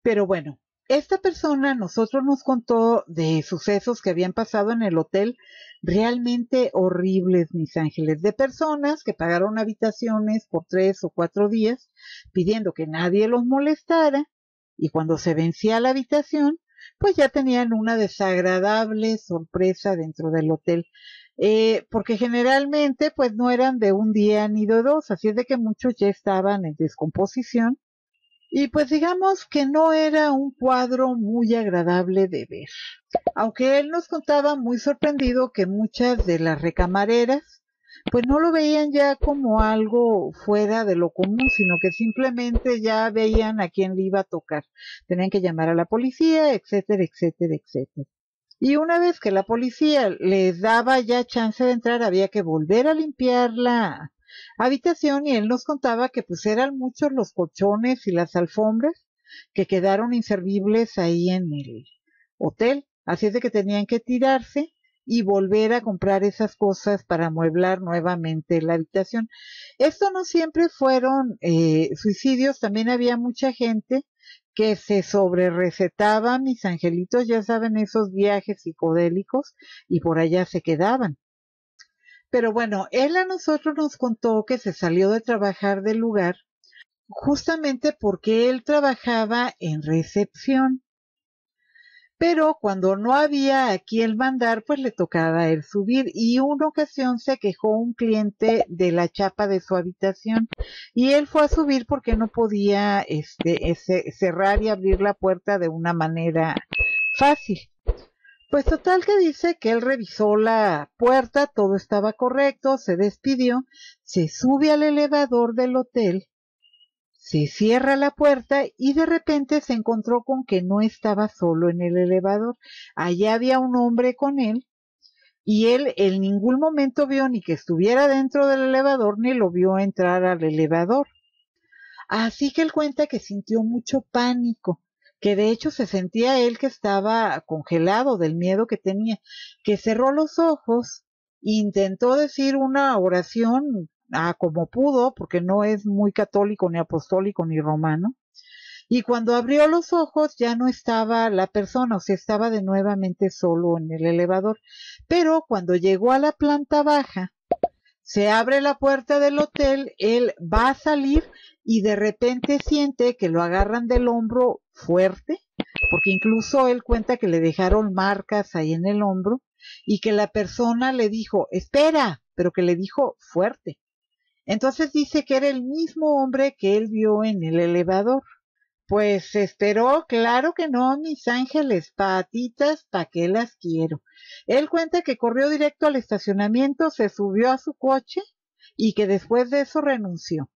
Pero bueno, esta persona a nosotros nos contó de sucesos que habían pasado en el hotel realmente horribles, mis ángeles, de personas que pagaron habitaciones por tres o cuatro días pidiendo que nadie los molestara, y cuando se vencía la habitación, pues ya tenían una desagradable sorpresa dentro del hotel, eh, porque generalmente pues no eran de un día ni de dos, así es de que muchos ya estaban en descomposición. Y pues digamos que no era un cuadro muy agradable de ver. Aunque él nos contaba muy sorprendido que muchas de las recamareras pues no lo veían ya como algo fuera de lo común, sino que simplemente ya veían a quién le iba a tocar. Tenían que llamar a la policía, etcétera, etcétera, etcétera. Y una vez que la policía les daba ya chance de entrar, había que volver a limpiarla habitación, y él nos contaba que pues eran muchos los colchones y las alfombras que quedaron inservibles ahí en el hotel, así es de que tenían que tirarse y volver a comprar esas cosas para amueblar nuevamente la habitación. Esto no siempre fueron eh, suicidios, también había mucha gente que se sobrerrecetaba, mis angelitos, ya saben, esos viajes psicodélicos, y por allá se quedaban. Pero bueno, él a nosotros nos contó que se salió de trabajar del lugar justamente porque él trabajaba en recepción. Pero cuando no había a quien mandar, pues le tocaba a él subir. Y una ocasión se quejó un cliente de la chapa de su habitación. Y él fue a subir porque no podía este, ese, cerrar y abrir la puerta de una manera fácil. Pues total que dice que él revisó la puerta, todo estaba correcto, se despidió, se sube al elevador del hotel, se cierra la puerta y de repente se encontró con que no estaba solo en el elevador. Allá había un hombre con él y él en ningún momento vio ni que estuviera dentro del elevador ni lo vio entrar al elevador. Así que él cuenta que sintió mucho pánico, que de hecho se sentía él que estaba congelado del miedo que tenía, que cerró los ojos, intentó decir una oración a como pudo, porque no es muy católico, ni apostólico, ni romano, y cuando abrió los ojos ya no estaba la persona, o sea, estaba de nuevamente solo en el elevador. Pero cuando llegó a la planta baja, se abre la puerta del hotel, él va a salir y de repente siente que lo agarran del hombro fuerte, porque incluso él cuenta que le dejaron marcas ahí en el hombro y que la persona le dijo, espera, pero que le dijo fuerte. Entonces dice que era el mismo hombre que él vio en el elevador. Pues esperó, claro que no, mis ángeles, patitas, pa' qué las quiero. Él cuenta que corrió directo al estacionamiento, se subió a su coche y que después de eso renunció.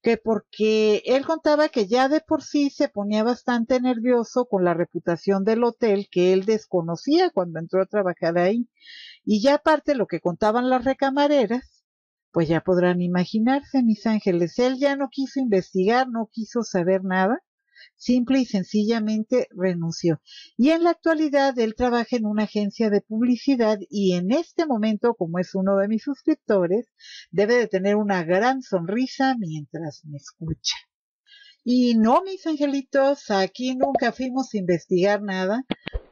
Que porque él contaba que ya de por sí se ponía bastante nervioso con la reputación del hotel que él desconocía cuando entró a trabajar ahí. Y ya aparte lo que contaban las recamareras, pues ya podrán imaginarse, mis ángeles. Él ya no quiso investigar, no quiso saber nada. Simple y sencillamente renunció. Y en la actualidad él trabaja en una agencia de publicidad y en este momento, como es uno de mis suscriptores, debe de tener una gran sonrisa mientras me escucha. Y no, mis angelitos, aquí nunca fuimos a investigar nada.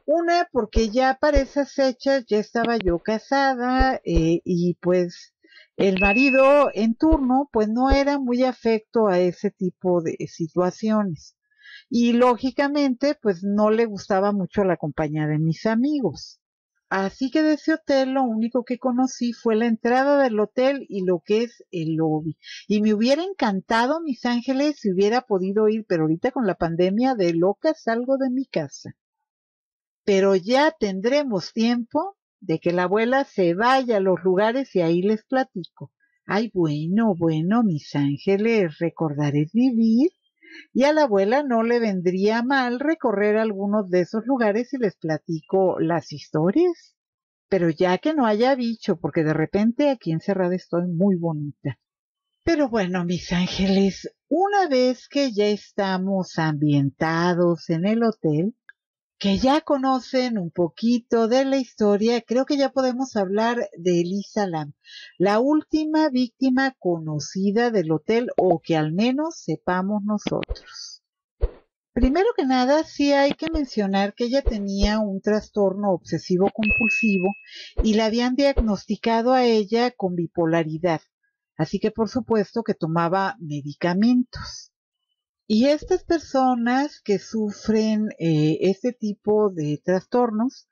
Una, porque ya para esas fechas ya estaba yo casada eh, y pues el marido en turno pues no era muy afecto a ese tipo de situaciones. Y lógicamente pues no le gustaba mucho la compañía de mis amigos. Así que de ese hotel lo único que conocí fue la entrada del hotel y lo que es el lobby. Y me hubiera encantado, mis ángeles, si hubiera podido ir, pero ahorita con la pandemia de loca salgo de mi casa. Pero ya tendremos tiempo de que la abuela se vaya a los lugares y ahí les platico. Ay, bueno, bueno, mis ángeles, recordar es vivir. Y a la abuela no le vendría mal recorrer algunos de esos lugares y les platico las historias. Pero ya que no haya bicho, porque de repente aquí encerrada estoy muy bonita. Pero bueno, mis ángeles, una vez que ya estamos ambientados en el hotel, que ya conocen un poquito de la historia, creo que ya podemos hablar de Elisa Lam, la última víctima conocida del hotel, o que al menos sepamos nosotros. Primero que nada, sí hay que mencionar que ella tenía un trastorno obsesivo-compulsivo y la habían diagnosticado a ella con bipolaridad, así que por supuesto que tomaba medicamentos. Y estas personas que sufren eh, este tipo de trastornos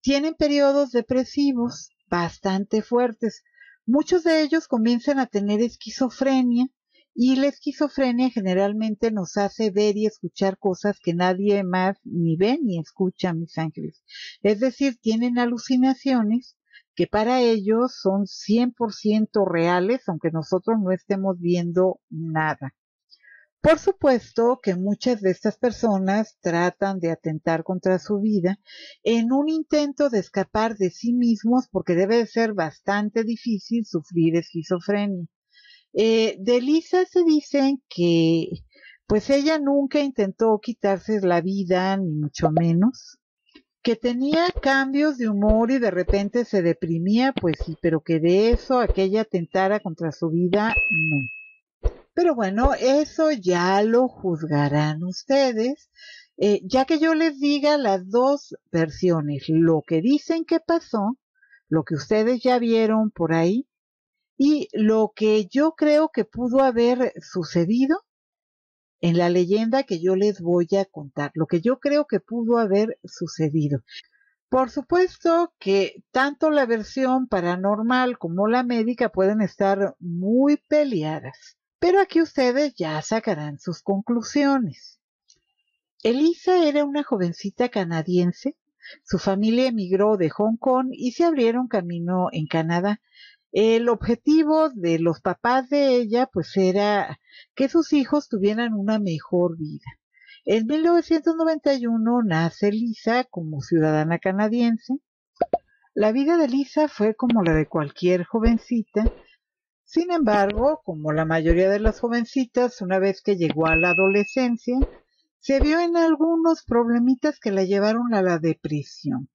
tienen periodos depresivos bastante fuertes. Muchos de ellos comienzan a tener esquizofrenia y la esquizofrenia generalmente nos hace ver y escuchar cosas que nadie más ni ve ni escucha, mis ángeles. Es decir, tienen alucinaciones que para ellos son cien por ciento reales, aunque nosotros no estemos viendo nada. Por supuesto que muchas de estas personas tratan de atentar contra su vida en un intento de escapar de sí mismos, porque debe de ser bastante difícil sufrir esquizofrenia. Eh, de Elisa se dicen que pues ella nunca intentó quitarse la vida, ni mucho menos, que tenía cambios de humor y de repente se deprimía, pues sí, pero que de eso a que ella atentara contra su vida, no. Pero bueno, eso ya lo juzgarán ustedes, eh, ya que yo les diga las dos versiones, lo que dicen que pasó, lo que ustedes ya vieron por ahí, y lo que yo creo que pudo haber sucedido en la leyenda que yo les voy a contar, lo que yo creo que pudo haber sucedido. Por supuesto que tanto la versión paranormal como la médica pueden estar muy peleadas. Pero aquí ustedes ya sacarán sus conclusiones. Elisa era una jovencita canadiense. Su familia emigró de Hong Kong y se abrieron camino en Canadá. El objetivo de los papás de ella, pues, era que sus hijos tuvieran una mejor vida. En mil novecientos noventa y uno nace Elisa como ciudadana canadiense. La vida de Elisa fue como la de cualquier jovencita. Sin embargo, como la mayoría de las jovencitas, una vez que llegó a la adolescencia, se vio en algunos problemitas que la llevaron a la depresión.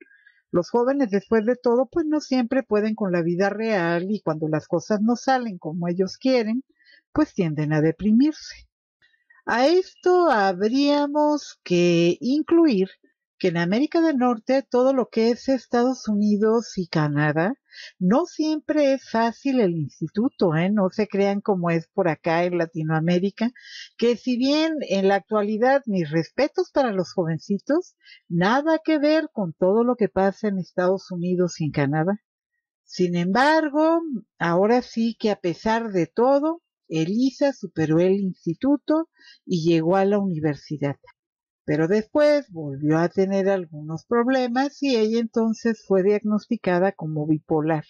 Los jóvenes, después de todo, pues no siempre pueden con la vida real y cuando las cosas no salen como ellos quieren, pues tienden a deprimirse. A esto habríamos que incluir que en América del Norte, todo lo que es Estados Unidos y Canadá, no siempre es fácil el instituto, ¿eh? No se crean como es por acá en Latinoamérica, que si bien en la actualidad, mis respetos para los jovencitos, nada que ver con todo lo que pasa en Estados Unidos y en Canadá. Sin embargo, ahora sí que a pesar de todo, Elisa superó el instituto y llegó a la universidad. Pero después volvió a tener algunos problemas y ella entonces fue diagnosticada como bipolar.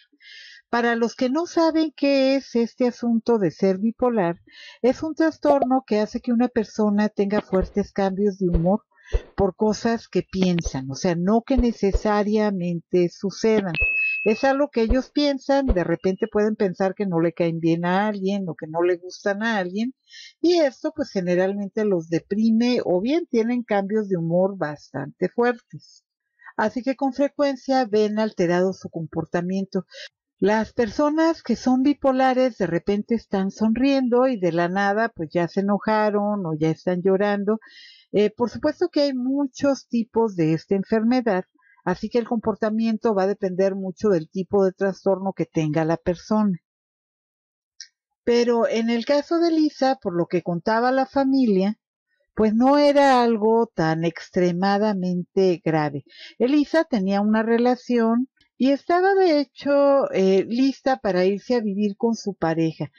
Para los que no saben qué es este asunto de ser bipolar, es un trastorno que hace que una persona tenga fuertes cambios de humor por cosas que piensan, o sea, no que necesariamente sucedan. Es algo que ellos piensan, de repente pueden pensar que no le caen bien a alguien o que no le gustan a alguien y esto pues generalmente los deprime o bien tienen cambios de humor bastante fuertes. Así que con frecuencia ven alterado su comportamiento. Las personas que son bipolares de repente están sonriendo y de la nada pues ya se enojaron o ya están llorando. Eh, por supuesto que hay muchos tipos de esta enfermedad, así que el comportamiento va a depender mucho del tipo de trastorno que tenga la persona. Pero en el caso de Elisa, por lo que contaba la familia, pues no era algo tan extremadamente grave. Elisa tenía una relación y estaba de hecho eh, lista para irse a vivir con su pareja.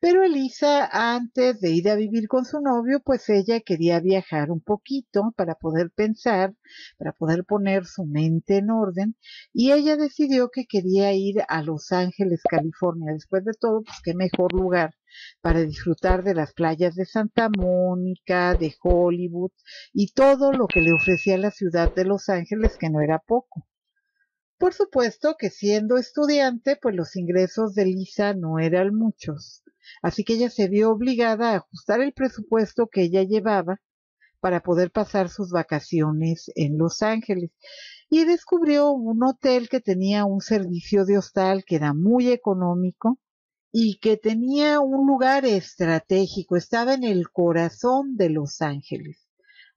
Pero Elisa, antes de ir a vivir con su novio, pues ella quería viajar un poquito para poder pensar, para poder poner su mente en orden, y ella decidió que quería ir a Los Ángeles, California. Después de todo, pues qué mejor lugar para disfrutar de las playas de Santa Mónica, de Hollywood y todo lo que le ofrecía la ciudad de Los Ángeles, que no era poco. Por supuesto que siendo estudiante, pues los ingresos de Elisa no eran muchos, así que ella se vio obligada a ajustar el presupuesto que ella llevaba para poder pasar sus vacaciones en Los Ángeles, y descubrió un hotel que tenía un servicio de hostal que era muy económico y que tenía un lugar estratégico, estaba en el corazón de Los Ángeles.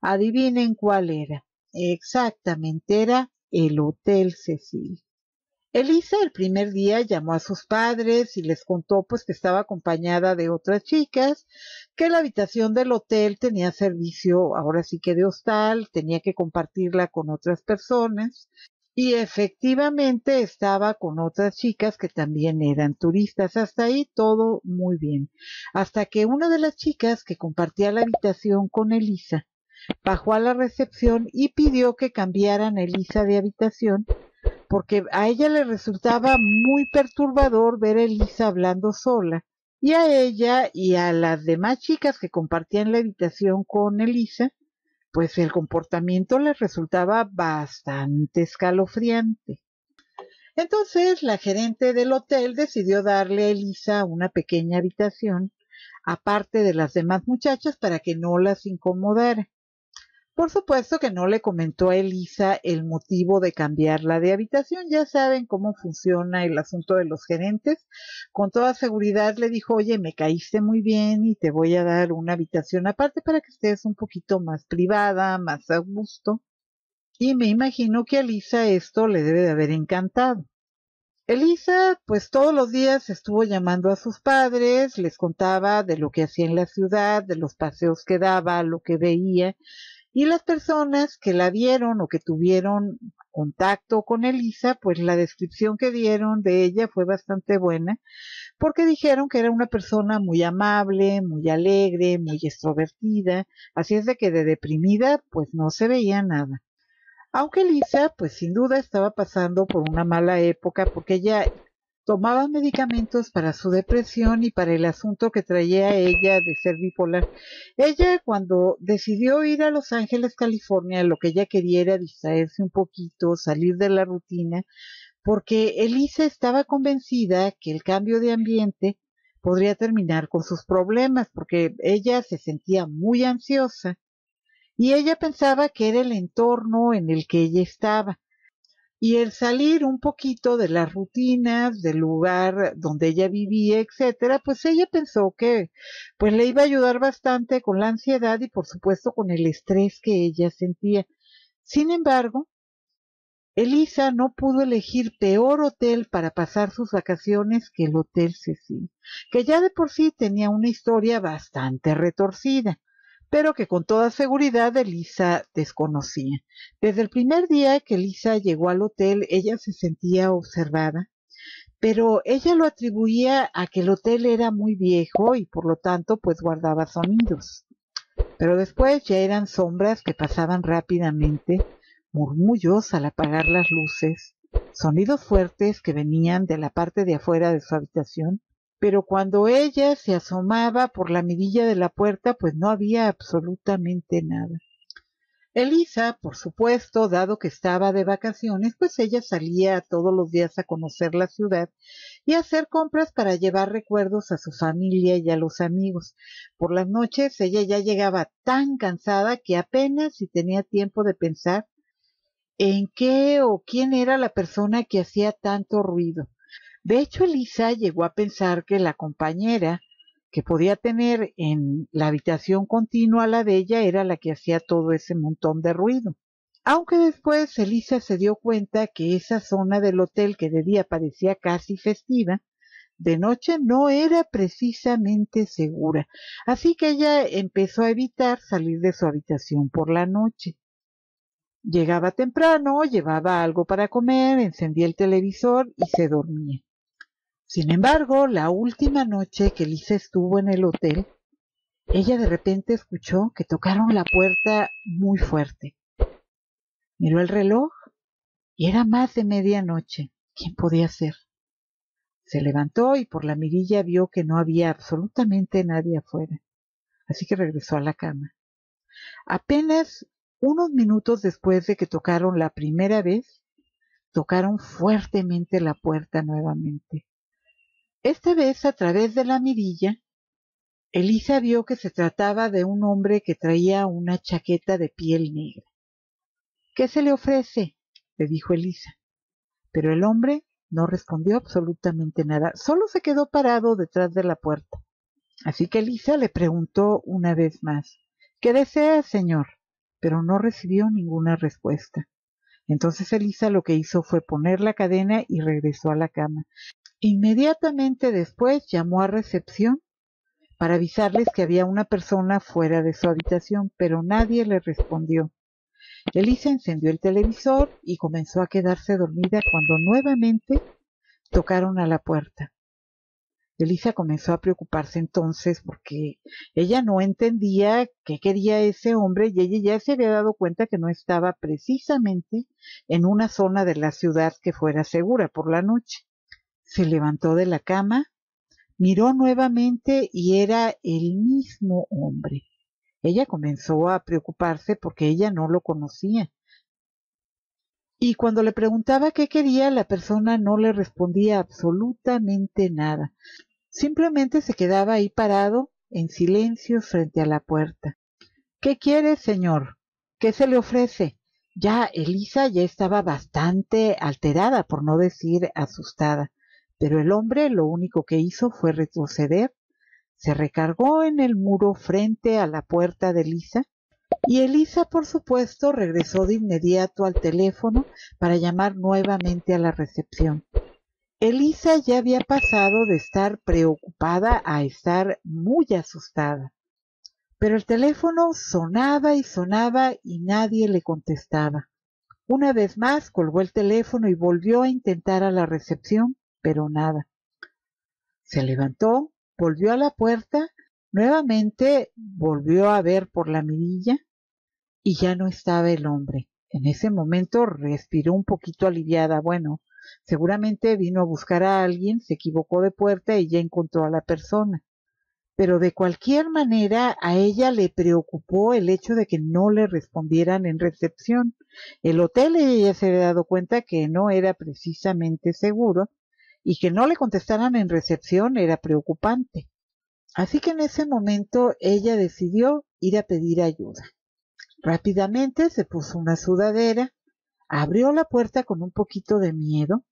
Adivinen cuál era, exactamente era el Hotel Cecil. Elisa el primer día llamó a sus padres y les contó pues que estaba acompañada de otras chicas, que la habitación del hotel tenía servicio, ahora sí que de hostal, tenía que compartirla con otras personas, y efectivamente estaba con otras chicas que también eran turistas. Hasta ahí todo muy bien, hasta que una de las chicas que compartía la habitación con Elisa bajó a la recepción y pidió que cambiaran a Elisa de habitación porque a ella le resultaba muy perturbador ver a Elisa hablando sola, y a ella y a las demás chicas que compartían la habitación con Elisa, pues el comportamiento les resultaba bastante escalofriante. Entonces la gerente del hotel decidió darle a Elisa una pequeña habitación, aparte de las demás muchachas, para que no las incomodara. Por supuesto que no le comentó a Elisa el motivo de cambiarla de habitación. Ya saben cómo funciona el asunto de los gerentes. Con toda seguridad le dijo, oye, me caíste muy bien y te voy a dar una habitación aparte para que estés un poquito más privada, más a gusto. Y me imagino que a Elisa esto le debe de haber encantado. Elisa, pues todos los días estuvo llamando a sus padres, les contaba de lo que hacía en la ciudad, de los paseos que daba, lo que veía. Y las personas que la vieron o que tuvieron contacto con Elisa, pues la descripción que dieron de ella fue bastante buena, porque dijeron que era una persona muy amable, muy alegre, muy extrovertida, así es de que de deprimida pues no se veía nada. Aunque Elisa pues sin duda estaba pasando por una mala época porque ella tomaba medicamentos para su depresión y para el asunto que traía ella de ser bipolar. Ella, cuando decidió ir a Los Ángeles, California, lo que ella quería era distraerse un poquito, salir de la rutina, porque Elisa estaba convencida que el cambio de ambiente podría terminar con sus problemas, porque ella se sentía muy ansiosa y ella pensaba que era el entorno en el que ella estaba. Y el salir un poquito de las rutinas, del lugar donde ella vivía, etcétera, pues ella pensó que pues le iba a ayudar bastante con la ansiedad y por supuesto con el estrés que ella sentía. Sin embargo, Elisa no pudo elegir peor hotel para pasar sus vacaciones que el Hotel Cecil, que ya de por sí tenía una historia bastante retorcida, pero que con toda seguridad Elisa desconocía. Desde el primer día que Elisa llegó al hotel, ella se sentía observada, pero ella lo atribuía a que el hotel era muy viejo y por lo tanto pues guardaba sonidos. Pero después ya eran sombras que pasaban rápidamente, murmullos al apagar las luces, sonidos fuertes que venían de la parte de afuera de su habitación, pero cuando ella se asomaba por la mirilla de la puerta, pues no había absolutamente nada. Elisa, por supuesto, dado que estaba de vacaciones, pues ella salía todos los días a conocer la ciudad y a hacer compras para llevar recuerdos a su familia y a los amigos. Por las noches ella ya llegaba tan cansada que apenas si tenía tiempo de pensar en qué o quién era la persona que hacía tanto ruido. De hecho, Elisa llegó a pensar que la compañera que podía tener en la habitación continua a la de ella era la que hacía todo ese montón de ruido. Aunque después Elisa se dio cuenta que esa zona del hotel que de día parecía casi festiva, de noche no era precisamente segura, así que ella empezó a evitar salir de su habitación por la noche. Llegaba temprano, llevaba algo para comer, encendía el televisor y se dormía. Sin embargo, la última noche que Elisa estuvo en el hotel, ella de repente escuchó que tocaron la puerta muy fuerte. Miró el reloj y era más de medianoche. ¿Quién podía ser? Se levantó y por la mirilla vio que no había absolutamente nadie afuera, así que regresó a la cama. Apenas unos minutos después de que tocaron la primera vez, tocaron fuertemente la puerta nuevamente. Esta vez, a través de la mirilla, Elisa vio que se trataba de un hombre que traía una chaqueta de piel negra. —¿Qué se le ofrece? —le dijo Elisa. Pero el hombre no respondió absolutamente nada, solo se quedó parado detrás de la puerta. Así que Elisa le preguntó una vez más: —¿Qué desea, señor? Pero no recibió ninguna respuesta. Entonces Elisa lo que hizo fue poner la cadena y regresó a la cama. Inmediatamente después llamó a recepción para avisarles que había una persona fuera de su habitación, pero nadie le respondió. Elisa encendió el televisor y comenzó a quedarse dormida cuando nuevamente tocaron a la puerta. Elisa comenzó a preocuparse entonces porque ella no entendía qué quería ese hombre y ella ya se había dado cuenta que no estaba precisamente en una zona de la ciudad que fuera segura por la noche. Se levantó de la cama, miró nuevamente y era el mismo hombre. Ella comenzó a preocuparse porque ella no lo conocía. Y cuando le preguntaba qué quería, la persona no le respondía absolutamente nada. Simplemente se quedaba ahí parado, en silencio, frente a la puerta. —¿Qué quiere, señor? ¿Qué se le ofrece? Ya Elisa ya estaba bastante alterada, por no decir asustada. Pero el hombre lo único que hizo fue retroceder. Se recargó en el muro frente a la puerta de Elisa y Elisa, por supuesto, regresó de inmediato al teléfono para llamar nuevamente a la recepción. Elisa ya había pasado de estar preocupada a estar muy asustada, pero el teléfono sonaba y sonaba y nadie le contestaba. Una vez más colgó el teléfono y volvió a intentar a la recepción, pero nada. Se levantó. Volvió a la puerta, nuevamente volvió a ver por la mirilla y ya no estaba el hombre. En ese momento respiró un poquito aliviada. Bueno, seguramente vino a buscar a alguien, se equivocó de puerta y ya encontró a la persona. Pero de cualquier manera a ella le preocupó el hecho de que no le respondieran en recepción. El hotel ella se había dado cuenta que no era precisamente seguro. Y que no le contestaran en recepción era preocupante. Así que en ese momento ella decidió ir a pedir ayuda. Rápidamente se puso una sudadera, abrió la puerta con un poquito de miedo,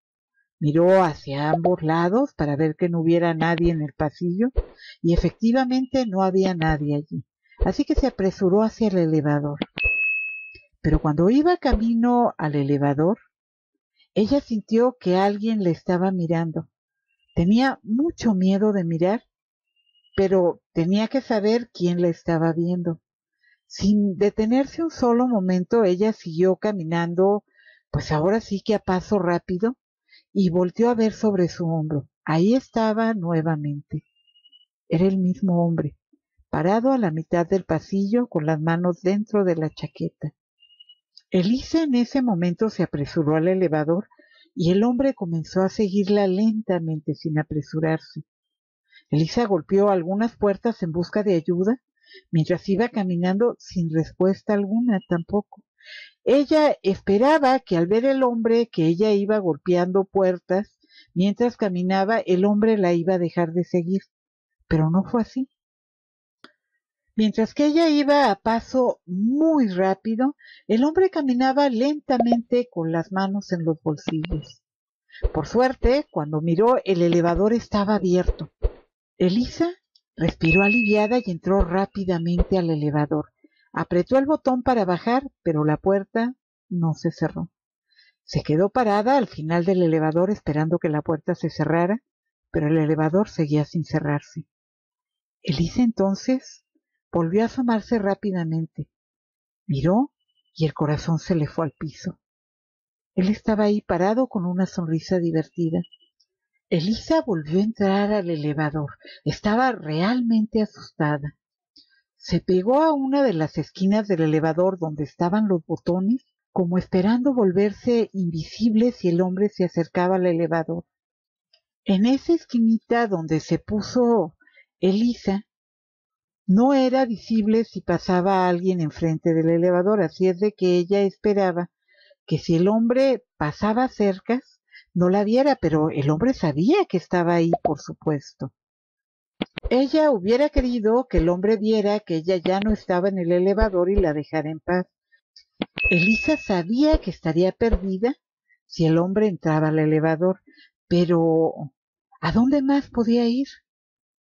miró hacia ambos lados para ver que no hubiera nadie en el pasillo y efectivamente no había nadie allí. Así que se apresuró hacia el elevador. Pero cuando iba camino al elevador, ella sintió que alguien le estaba mirando. Tenía mucho miedo de mirar, pero tenía que saber quién le estaba viendo. Sin detenerse un solo momento, ella siguió caminando, pues ahora sí que a paso rápido, y volteó a ver sobre su hombro. Ahí estaba nuevamente. Era el mismo hombre, parado a la mitad del pasillo con las manos dentro de la chaqueta. Elisa en ese momento se apresuró al elevador y el hombre comenzó a seguirla lentamente sin apresurarse. Elisa golpeó algunas puertas en busca de ayuda mientras iba caminando sin respuesta alguna tampoco. Ella esperaba que al ver el hombre que ella iba golpeando puertas mientras caminaba, el hombre la iba a dejar de seguir, pero no fue así. Mientras que ella iba a paso muy rápido, el hombre caminaba lentamente con las manos en los bolsillos. Por suerte, cuando miró, el elevador estaba abierto. Elisa respiró aliviada y entró rápidamente al elevador. Apretó el botón para bajar, pero la puerta no se cerró. Se quedó parada al final del elevador esperando que la puerta se cerrara, pero el elevador seguía sin cerrarse. Elisa entonces volvió a asomarse rápidamente. Miró y el corazón se le fue al piso. Él estaba ahí parado con una sonrisa divertida. Elisa volvió a entrar al elevador. Estaba realmente asustada. Se pegó a una de las esquinas del elevador donde estaban los botones, como esperando volverse invisible si el hombre se acercaba al elevador. En esa esquinita donde se puso Elisa, no era visible si pasaba alguien enfrente del elevador, así es de que ella esperaba que si el hombre pasaba cerca, no la viera, pero el hombre sabía que estaba ahí, por supuesto. Ella hubiera querido que el hombre viera que ella ya no estaba en el elevador y la dejara en paz. Elisa sabía que estaría perdida si el hombre entraba al elevador, pero ¿a dónde más podía ir?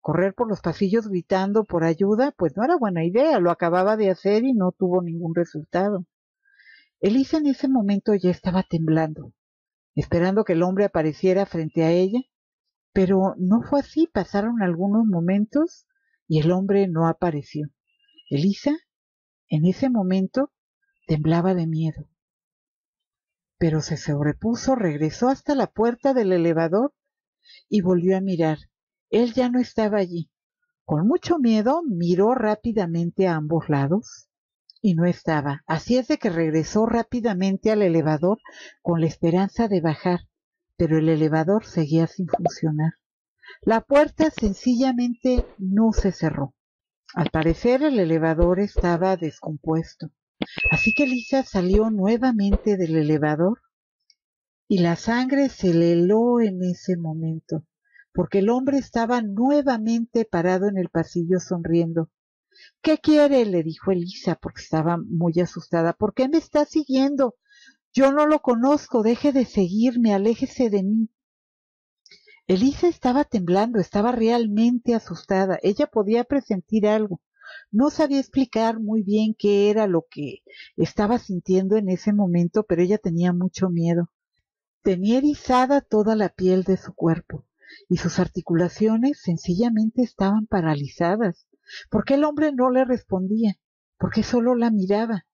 Correr por los pasillos gritando por ayuda, pues no era buena idea, lo acababa de hacer y no tuvo ningún resultado. Elisa en ese momento ya estaba temblando, esperando que el hombre apareciera frente a ella, pero no fue así. Pasaron algunos momentos y el hombre no apareció. Elisa, en ese momento, temblaba de miedo, pero se sobrepuso, regresó hasta la puerta del elevador y volvió a mirar. Él ya no estaba allí. Con mucho miedo, miró rápidamente a ambos lados y no estaba. Así es de que regresó rápidamente al elevador con la esperanza de bajar, pero el elevador seguía sin funcionar. La puerta sencillamente no se cerró. Al parecer, el elevador estaba descompuesto. Así que Elisa salió nuevamente del elevador y la sangre se le heló en ese momento, porque el hombre estaba nuevamente parado en el pasillo sonriendo. —¿Qué quiere? —le dijo Elisa, porque estaba muy asustada. —¿Por qué me está siguiendo? Yo no lo conozco, deje de seguirme, aléjese de mí. Elisa estaba temblando, estaba realmente asustada. Ella podía presentir algo. No sabía explicar muy bien qué era lo que estaba sintiendo en ese momento, pero ella tenía mucho miedo. Tenía erizada toda la piel de su cuerpo y sus articulaciones sencillamente estaban paralizadas. ¿Por qué el hombre no le respondía? ¿Por qué solo la miraba?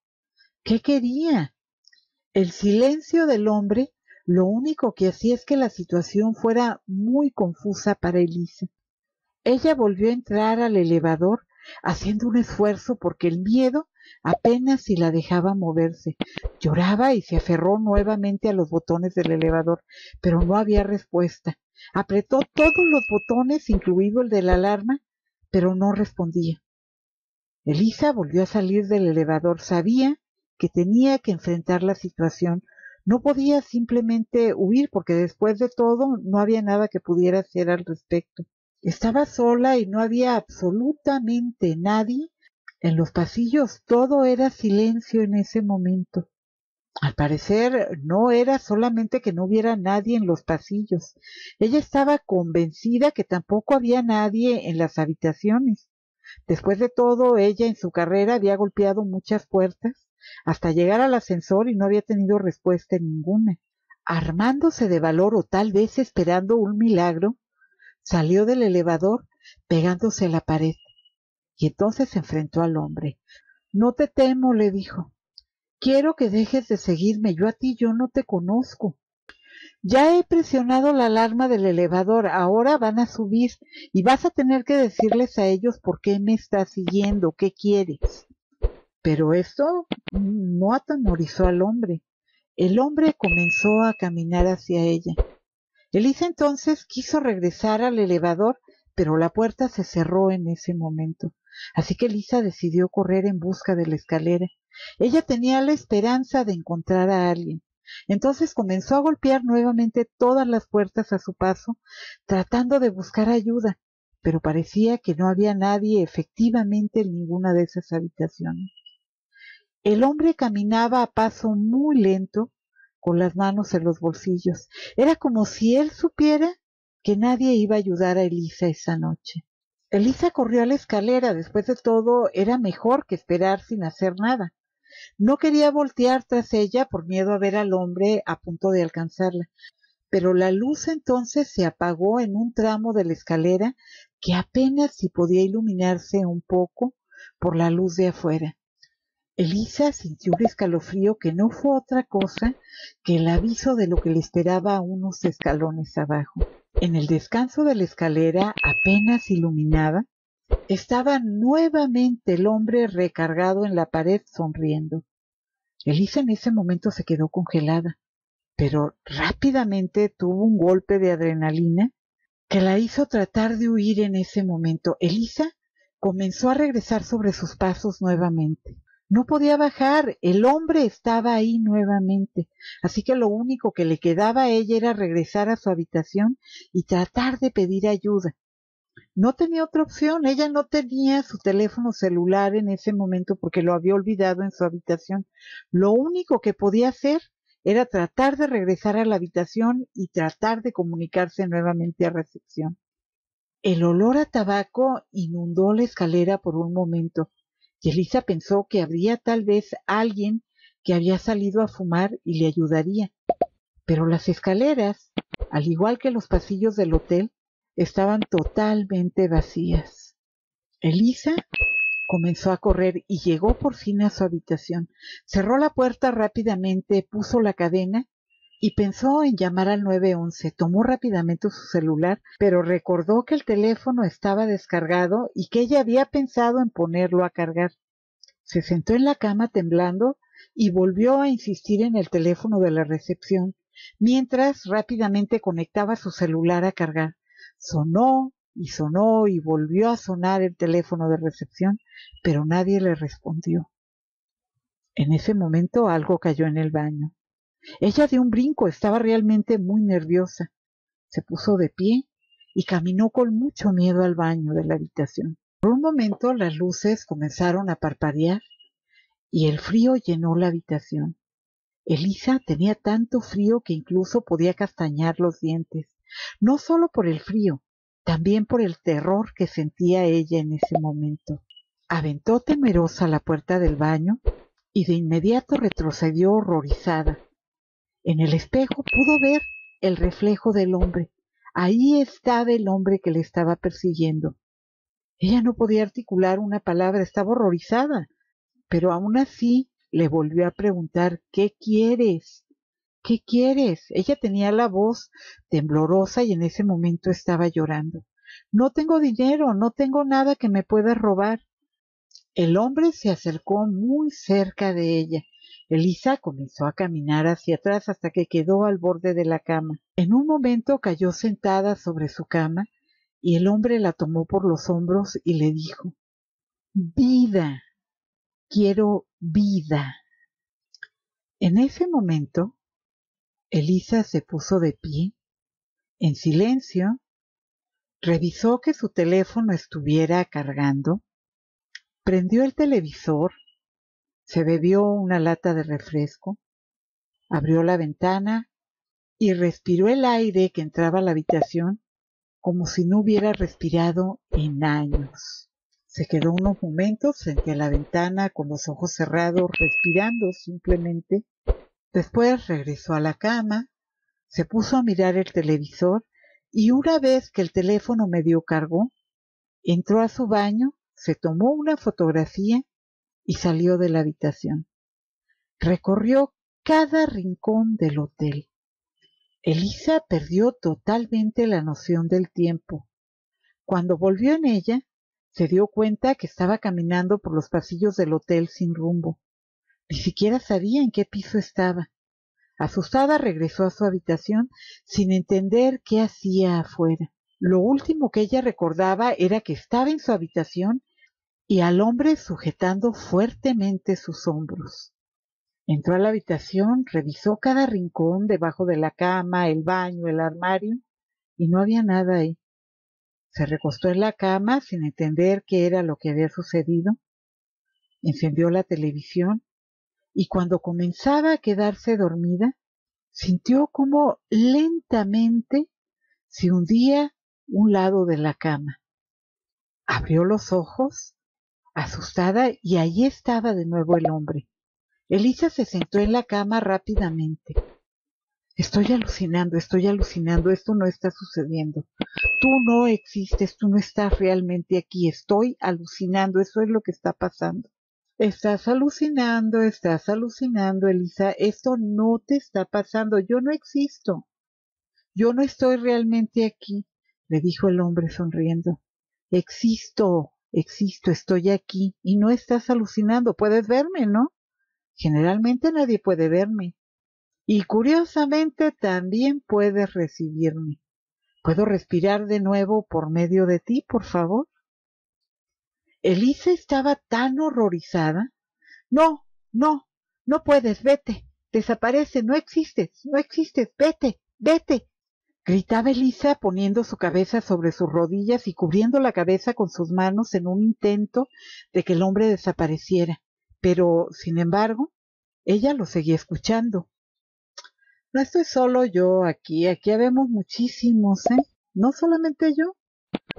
¿Qué quería? El silencio del hombre lo único que hacía es que la situación fuera muy confusa para Elisa. Ella volvió a entrar al elevador haciendo un esfuerzo porque el miedo apenas si la dejaba moverse. Lloraba y se aferró nuevamente a los botones del elevador, pero no había respuesta. Apretó todos los botones, incluido el de la alarma, pero no respondía. Elisa volvió a salir del elevador. Sabía que tenía que enfrentar la situación. No podía simplemente huir porque después de todo no había nada que pudiera hacer al respecto. Estaba sola y no había absolutamente nadie en los pasillos. Todo era silencio en ese momento. Al parecer, no era solamente que no hubiera nadie en los pasillos. Ella estaba convencida que tampoco había nadie en las habitaciones. Después de todo, ella en su carrera había golpeado muchas puertas hasta llegar al ascensor y no había tenido respuesta ninguna. Armándose de valor o tal vez esperando un milagro, salió del elevador pegándose a la pared y entonces se enfrentó al hombre. —No te temo —le dijo—, quiero que dejes de seguirme, yo a ti yo no te conozco. Ya he presionado la alarma del elevador, ahora van a subir y vas a tener que decirles a ellos por qué me estás siguiendo, qué quieres. Pero esto no atemorizó al hombre. El hombre comenzó a caminar hacia ella. Elisa entonces quiso regresar al elevador, pero la puerta se cerró en ese momento. Así que Elisa decidió correr en busca de la escalera. Ella tenía la esperanza de encontrar a alguien. Entonces comenzó a golpear nuevamente todas las puertas a su paso, tratando de buscar ayuda, pero parecía que no había nadie efectivamente en ninguna de esas habitaciones. El hombre caminaba a paso muy lento, con las manos en los bolsillos. Era como si él supiera que nadie iba a ayudar a Elisa esa noche. Elisa corrió a la escalera. Después de todo, era mejor que esperar sin hacer nada. No quería voltear tras ella por miedo a ver al hombre a punto de alcanzarla. Pero la luz entonces se apagó en un tramo de la escalera que apenas si podía iluminarse un poco por la luz de afuera. Elisa sintió un escalofrío que no fue otra cosa que el aviso de lo que le esperaba unos escalones abajo. En el descanso de la escalera, apenas iluminada, estaba nuevamente el hombre recargado en la pared sonriendo. Elisa en ese momento se quedó congelada, pero rápidamente tuvo un golpe de adrenalina que la hizo tratar de huir en ese momento. Elisa comenzó a regresar sobre sus pasos nuevamente. No podía bajar, el hombre estaba ahí nuevamente, así que lo único que le quedaba a ella era regresar a su habitación y tratar de pedir ayuda. No tenía otra opción, ella no tenía su teléfono celular en ese momento porque lo había olvidado en su habitación. Lo único que podía hacer era tratar de regresar a la habitación y tratar de comunicarse nuevamente a recepción. El olor a tabaco inundó la escalera por un momento. Y Elisa pensó que habría tal vez alguien que había salido a fumar y le ayudaría. Pero las escaleras, al igual que los pasillos del hotel, estaban totalmente vacías. Elisa comenzó a correr y llegó por fin a su habitación. Cerró la puerta rápidamente, puso la cadena y pensó en llamar al nueve once. Tomó rápidamente su celular, pero recordó que el teléfono estaba descargado y que ella había pensado en ponerlo a cargar. Se sentó en la cama temblando y volvió a insistir en el teléfono de la recepción, mientras rápidamente conectaba su celular a cargar. Sonó y sonó y volvió a sonar el teléfono de recepción, pero nadie le respondió. En ese momento algo cayó en el baño. Ella dio un brinco, estaba realmente muy nerviosa. Se puso de pie y caminó con mucho miedo al baño de la habitación. Por un momento las luces comenzaron a parpadear y el frío llenó la habitación. Elisa tenía tanto frío que incluso podía castañear los dientes, no solo por el frío, también por el terror que sentía ella en ese momento. Aventó temerosa la puerta del baño y de inmediato retrocedió horrorizada. En el espejo pudo ver el reflejo del hombre. Ahí estaba el hombre que le estaba persiguiendo. Ella no podía articular una palabra, estaba horrorizada, pero aún así le volvió a preguntar, ¿qué quieres? ¿Qué quieres? Ella tenía la voz temblorosa y en ese momento estaba llorando. No tengo dinero, no tengo nada que me pueda robar. El hombre se acercó muy cerca de ella. Elisa comenzó a caminar hacia atrás hasta que quedó al borde de la cama. En un momento cayó sentada sobre su cama y el hombre la tomó por los hombros y le dijo, «Vida, quiero vida». En ese momento, Elisa se puso de pie, en silencio, revisó que su teléfono estuviera cargando, prendió el televisor, se bebió una lata de refresco, abrió la ventana y respiró el aire que entraba a la habitación como si no hubiera respirado en años. Se quedó unos momentos frente a la ventana con los ojos cerrados, respirando simplemente. Después regresó a la cama, se puso a mirar el televisor y una vez que el teléfono medio cargó, entró a su baño, se tomó una fotografía y salió de la habitación. Recorrió cada rincón del hotel. Elisa perdió totalmente la noción del tiempo. Cuando volvió en ella, se dio cuenta que estaba caminando por los pasillos del hotel sin rumbo. Ni siquiera sabía en qué piso estaba. Asustada regresó a su habitación sin entender qué hacía afuera. Lo último que ella recordaba era que estaba en su habitación y al hombre sujetando fuertemente sus hombros. Entró a la habitación, revisó cada rincón debajo de la cama, el baño, el armario, y no había nada ahí. Se recostó en la cama sin entender qué era lo que había sucedido, encendió la televisión, y cuando comenzaba a quedarse dormida, Sintió como lentamente se hundía un lado de la cama. Abrió los ojos, asustada, y allí estaba de nuevo el hombre. Elisa se sentó en la cama rápidamente. Estoy alucinando, estoy alucinando, esto no está sucediendo. Tú no existes, tú no estás realmente aquí, estoy alucinando, eso es lo que está pasando. Estás alucinando, estás alucinando, Elisa, esto no te está pasando, yo no existo. Yo no estoy realmente aquí, le dijo el hombre sonriendo. Existo, existo, estoy aquí, y no estás alucinando, puedes verme, ¿no? Generalmente nadie puede verme. Y curiosamente también puedes recibirme. ¿Puedo respirar de nuevo por medio de ti, por favor? Elisa estaba tan horrorizada. No, no, no puedes, vete, desaparece, no existes, no existes, vete, vete. Gritaba Elisa poniendo su cabeza sobre sus rodillas y cubriendo la cabeza con sus manos en un intento de que el hombre desapareciera. Pero, sin embargo, ella lo seguía escuchando. No estoy solo yo aquí, aquí habemos muchísimos, ¿eh? No solamente yo,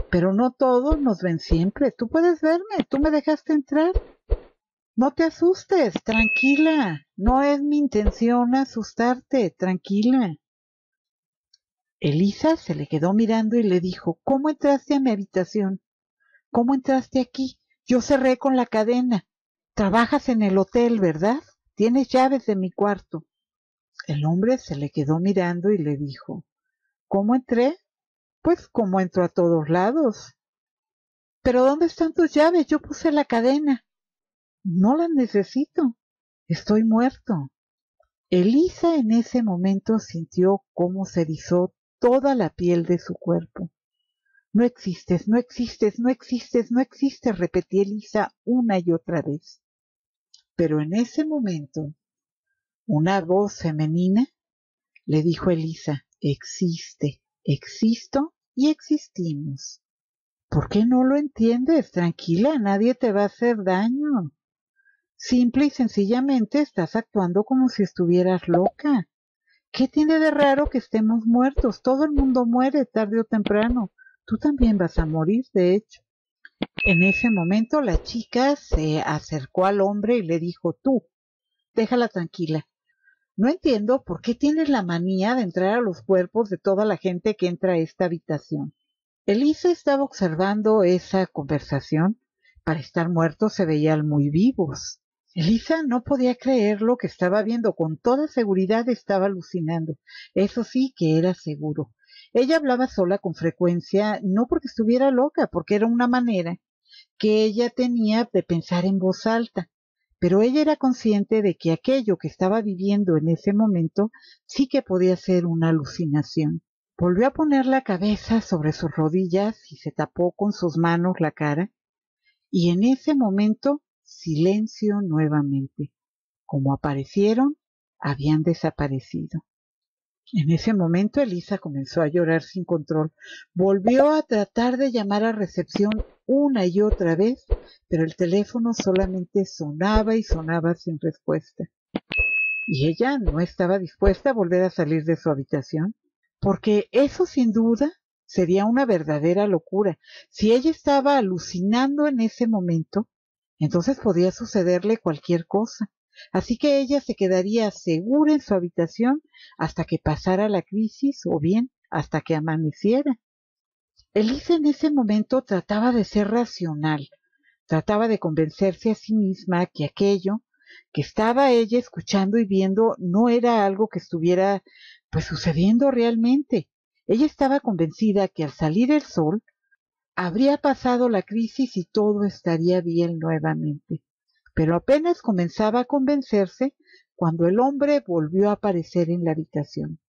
pero no todos nos ven siempre. Tú puedes verme, tú me dejaste entrar. No te asustes, tranquila, no es mi intención asustarte, tranquila. Elisa se le quedó mirando y le dijo, ¿cómo entraste a mi habitación? ¿Cómo entraste aquí? Yo cerré con la cadena. Trabajas en el hotel, ¿verdad? Tienes llaves de mi cuarto. El hombre se le quedó mirando y le dijo, ¿cómo entré? Pues como entro a todos lados. ¿Pero dónde están tus llaves? Yo puse la cadena. No las necesito. Estoy muerto. Elisa en ese momento sintió cómo se erizó toda la piel de su cuerpo. No existes, no existes, no existes, no existes, repetí Elisa una y otra vez. Pero en ese momento, una voz femenina le dijo a Elisa, existe, existo y existimos. ¿Por qué no lo entiendes? Tranquila, nadie te va a hacer daño. Simple y sencillamente estás actuando como si estuvieras loca. ¿Qué tiene de raro que estemos muertos? Todo el mundo muere tarde o temprano. Tú también vas a morir, de hecho. En ese momento la chica se acercó al hombre y le dijo, tú, déjala tranquila. No entiendo por qué tienes la manía de entrar a los cuerpos de toda la gente que entra a esta habitación. Elisa estaba observando esa conversación. Para estar muertos se veían muy vivos. Elisa no podía creer lo que estaba viendo. Con toda seguridad estaba alucinando. Eso sí que era seguro. Ella hablaba sola con frecuencia, no porque estuviera loca, porque era una manera que ella tenía de pensar en voz alta. Pero ella era consciente de que aquello que estaba viviendo en ese momento sí que podía ser una alucinación. Volvió a poner la cabeza sobre sus rodillas y se tapó con sus manos la cara. Y en ese momento, silencio nuevamente. Como aparecieron, habían desaparecido. En ese momento, Elisa comenzó a llorar sin control. Volvió a tratar de llamar a recepción una y otra vez, pero el teléfono solamente sonaba y sonaba sin respuesta. Y ella no estaba dispuesta a volver a salir de su habitación, porque eso sin duda sería una verdadera locura. Si ella estaba alucinando en ese momento, entonces podía sucederle cualquier cosa. Así que ella se quedaría segura en su habitación hasta que pasara la crisis o bien hasta que amaneciera. Elisa en ese momento trataba de ser racional, trataba de convencerse a sí misma que aquello que estaba ella escuchando y viendo no era algo que estuviera pues sucediendo realmente. Ella estaba convencida que al salir el sol habría pasado la crisis y todo estaría bien nuevamente. Pero apenas comenzaba a convencerse cuando el hombre volvió a aparecer en la habitación.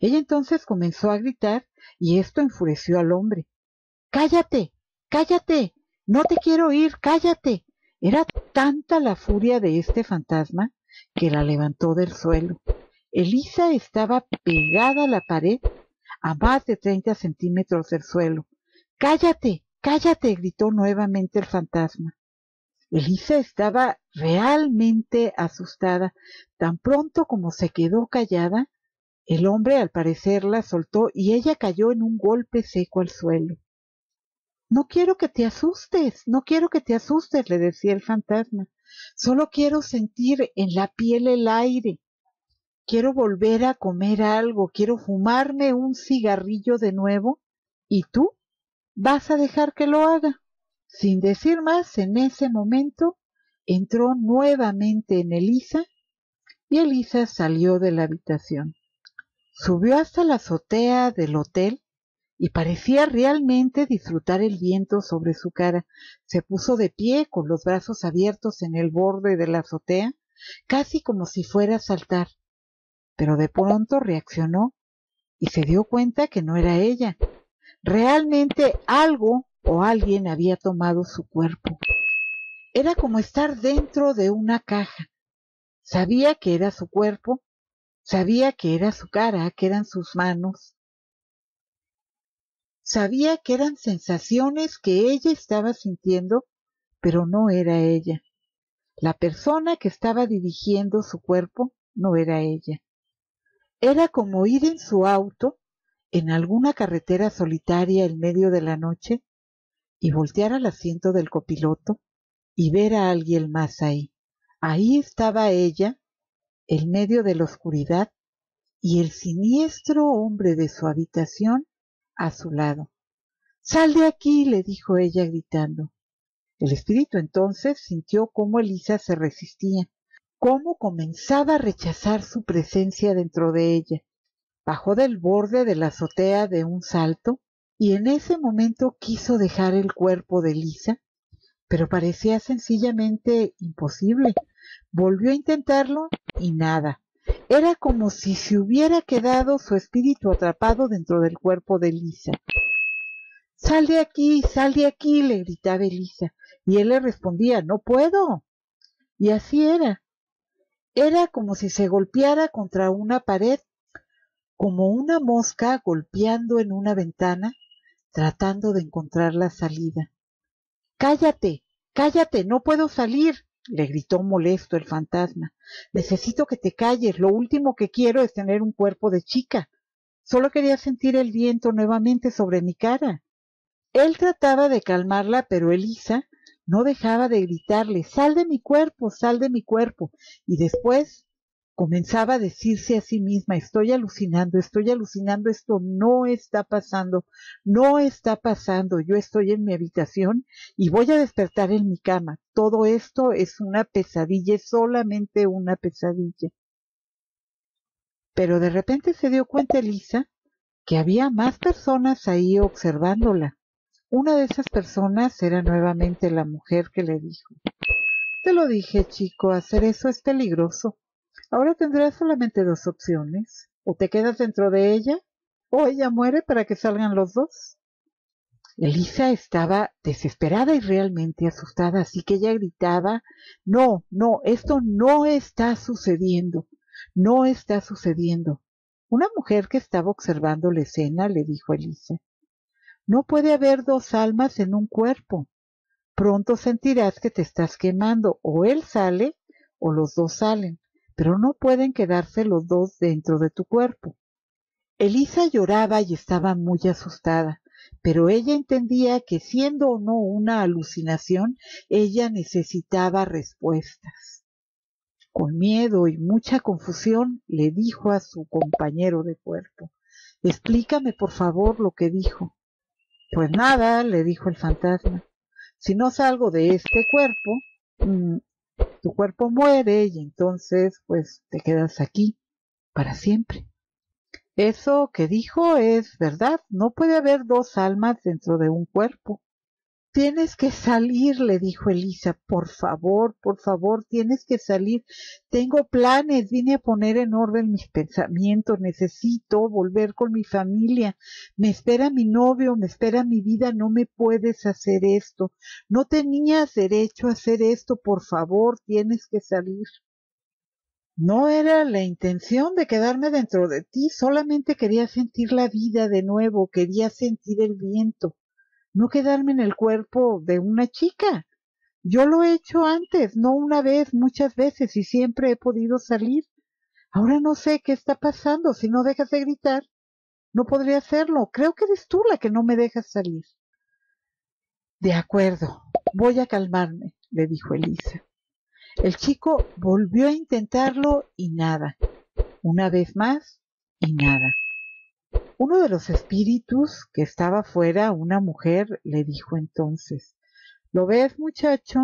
Ella entonces comenzó a gritar y esto enfureció al hombre. ¡Cállate! ¡Cállate! ¡No te quiero oír! ¡Cállate! Era tanta la furia de este fantasma que la levantó del suelo. Elisa estaba pegada a la pared a más de treinta centímetros del suelo. ¡Cállate! ¡Cállate! Gritó nuevamente el fantasma. Elisa estaba realmente asustada. Tan pronto como se quedó callada, El hombre al parecer la soltó y ella cayó en un golpe seco al suelo. «No quiero que te asustes, no quiero que te asustes», le decía el fantasma. «Solo quiero sentir en la piel el aire. Quiero volver a comer algo, quiero fumarme un cigarrillo de nuevo, y tú vas a dejar que lo haga». Sin decir más, en ese momento entró nuevamente en Elisa y Elisa salió de la habitación. Subió hasta la azotea del hotel y parecía realmente disfrutar el viento sobre su cara. Se puso de pie con los brazos abiertos en el borde de la azotea, casi como si fuera a saltar. Pero de pronto reaccionó y se dio cuenta que no era ella. Realmente algo o alguien había tomado su cuerpo. Era como estar dentro de una caja. Sabía que era su cuerpo, sabía que era su cara, que eran sus manos. Sabía que eran sensaciones que ella estaba sintiendo, pero no era ella. La persona que estaba dirigiendo su cuerpo no era ella. Era como ir en su auto, en alguna carretera solitaria en medio de la noche, y voltear al asiento del copiloto y ver a alguien más ahí. Ahí estaba ella, en medio de la oscuridad, y el siniestro hombre de su habitación a su lado. «Sal de aquí», le dijo ella gritando. El espíritu entonces sintió cómo Elisa se resistía, cómo comenzaba a rechazar su presencia dentro de ella. Bajó del borde de la azotea de un salto y en ese momento quiso dejar el cuerpo de Elisa, pero parecía sencillamente imposible. Volvió a intentarlo y nada. Era como si se hubiera quedado su espíritu atrapado dentro del cuerpo de Elisa. «Sal de aquí, sal de aquí», le gritaba Elisa, y él le respondía: «No puedo». Y así era. Era como si se golpeara contra una pared, como una mosca golpeando en una ventana, tratando de encontrar la salida. «Cállate, cállate, no puedo salir», le gritó molesto el fantasma. «Necesito que te calles, lo último que quiero es tener un cuerpo de chica. Solo quería sentir el viento nuevamente sobre mi cara». Él trataba de calmarla, pero Elisa no dejaba de gritarle: «Sal de mi cuerpo, sal de mi cuerpo». Y después comenzaba a decirse a sí misma: «Estoy alucinando, estoy alucinando, esto no está pasando, no está pasando, yo estoy en mi habitación y voy a despertar en mi cama, todo esto es una pesadilla, es solamente una pesadilla». Pero de repente se dio cuenta Elisa que había más personas ahí observándola. Una de esas personas era nuevamente la mujer que le dijo: «Te lo dije, chico, hacer eso es peligroso. Ahora tendrás solamente dos opciones. O te quedas dentro de ella, o ella muere para que salgan los dos». Elisa estaba desesperada y realmente asustada, así que ella gritaba: «No, no, esto no está sucediendo, no está sucediendo». Una mujer que estaba observando la escena le dijo a Elisa: «No puede haber dos almas en un cuerpo. Pronto sentirás que te estás quemando. O él sale o los dos salen, pero no pueden quedarse los dos dentro de tu cuerpo». Elisa lloraba y estaba muy asustada, pero ella entendía que siendo o no una alucinación, ella necesitaba respuestas. Con miedo y mucha confusión le dijo a su compañero de cuerpo: «Explícame por favor lo que dijo». «Pues nada», le dijo el fantasma, «si no salgo de este cuerpo, mmm, tu cuerpo muere y entonces pues te quedas aquí para siempre. Eso que dijo es verdad, no puede haber dos almas dentro de un cuerpo. Tienes que salir», le dijo Elisa, «por favor, por favor, tienes que salir. Tengo planes, vine a poner en orden mis pensamientos, necesito volver con mi familia, me espera mi novio, me espera mi vida, no me puedes hacer esto, no tenías derecho a hacer esto, por favor, tienes que salir. No era la intención de quedarme dentro de ti, solamente quería sentir la vida de nuevo, quería sentir el viento. No quedarme en el cuerpo de una chica. Yo lo he hecho antes, no una vez, muchas veces, y siempre he podido salir. Ahora no sé qué está pasando. Si no dejas de gritar, no podré hacerlo. Creo que eres tú la que no me dejas salir. De acuerdo, voy a calmarme, le dijo Elisa. El chico volvió a intentarlo y nada. Una vez más y nada. Uno de los espíritus que estaba afuera, una mujer, le dijo entonces: ¿Lo ves, muchacho?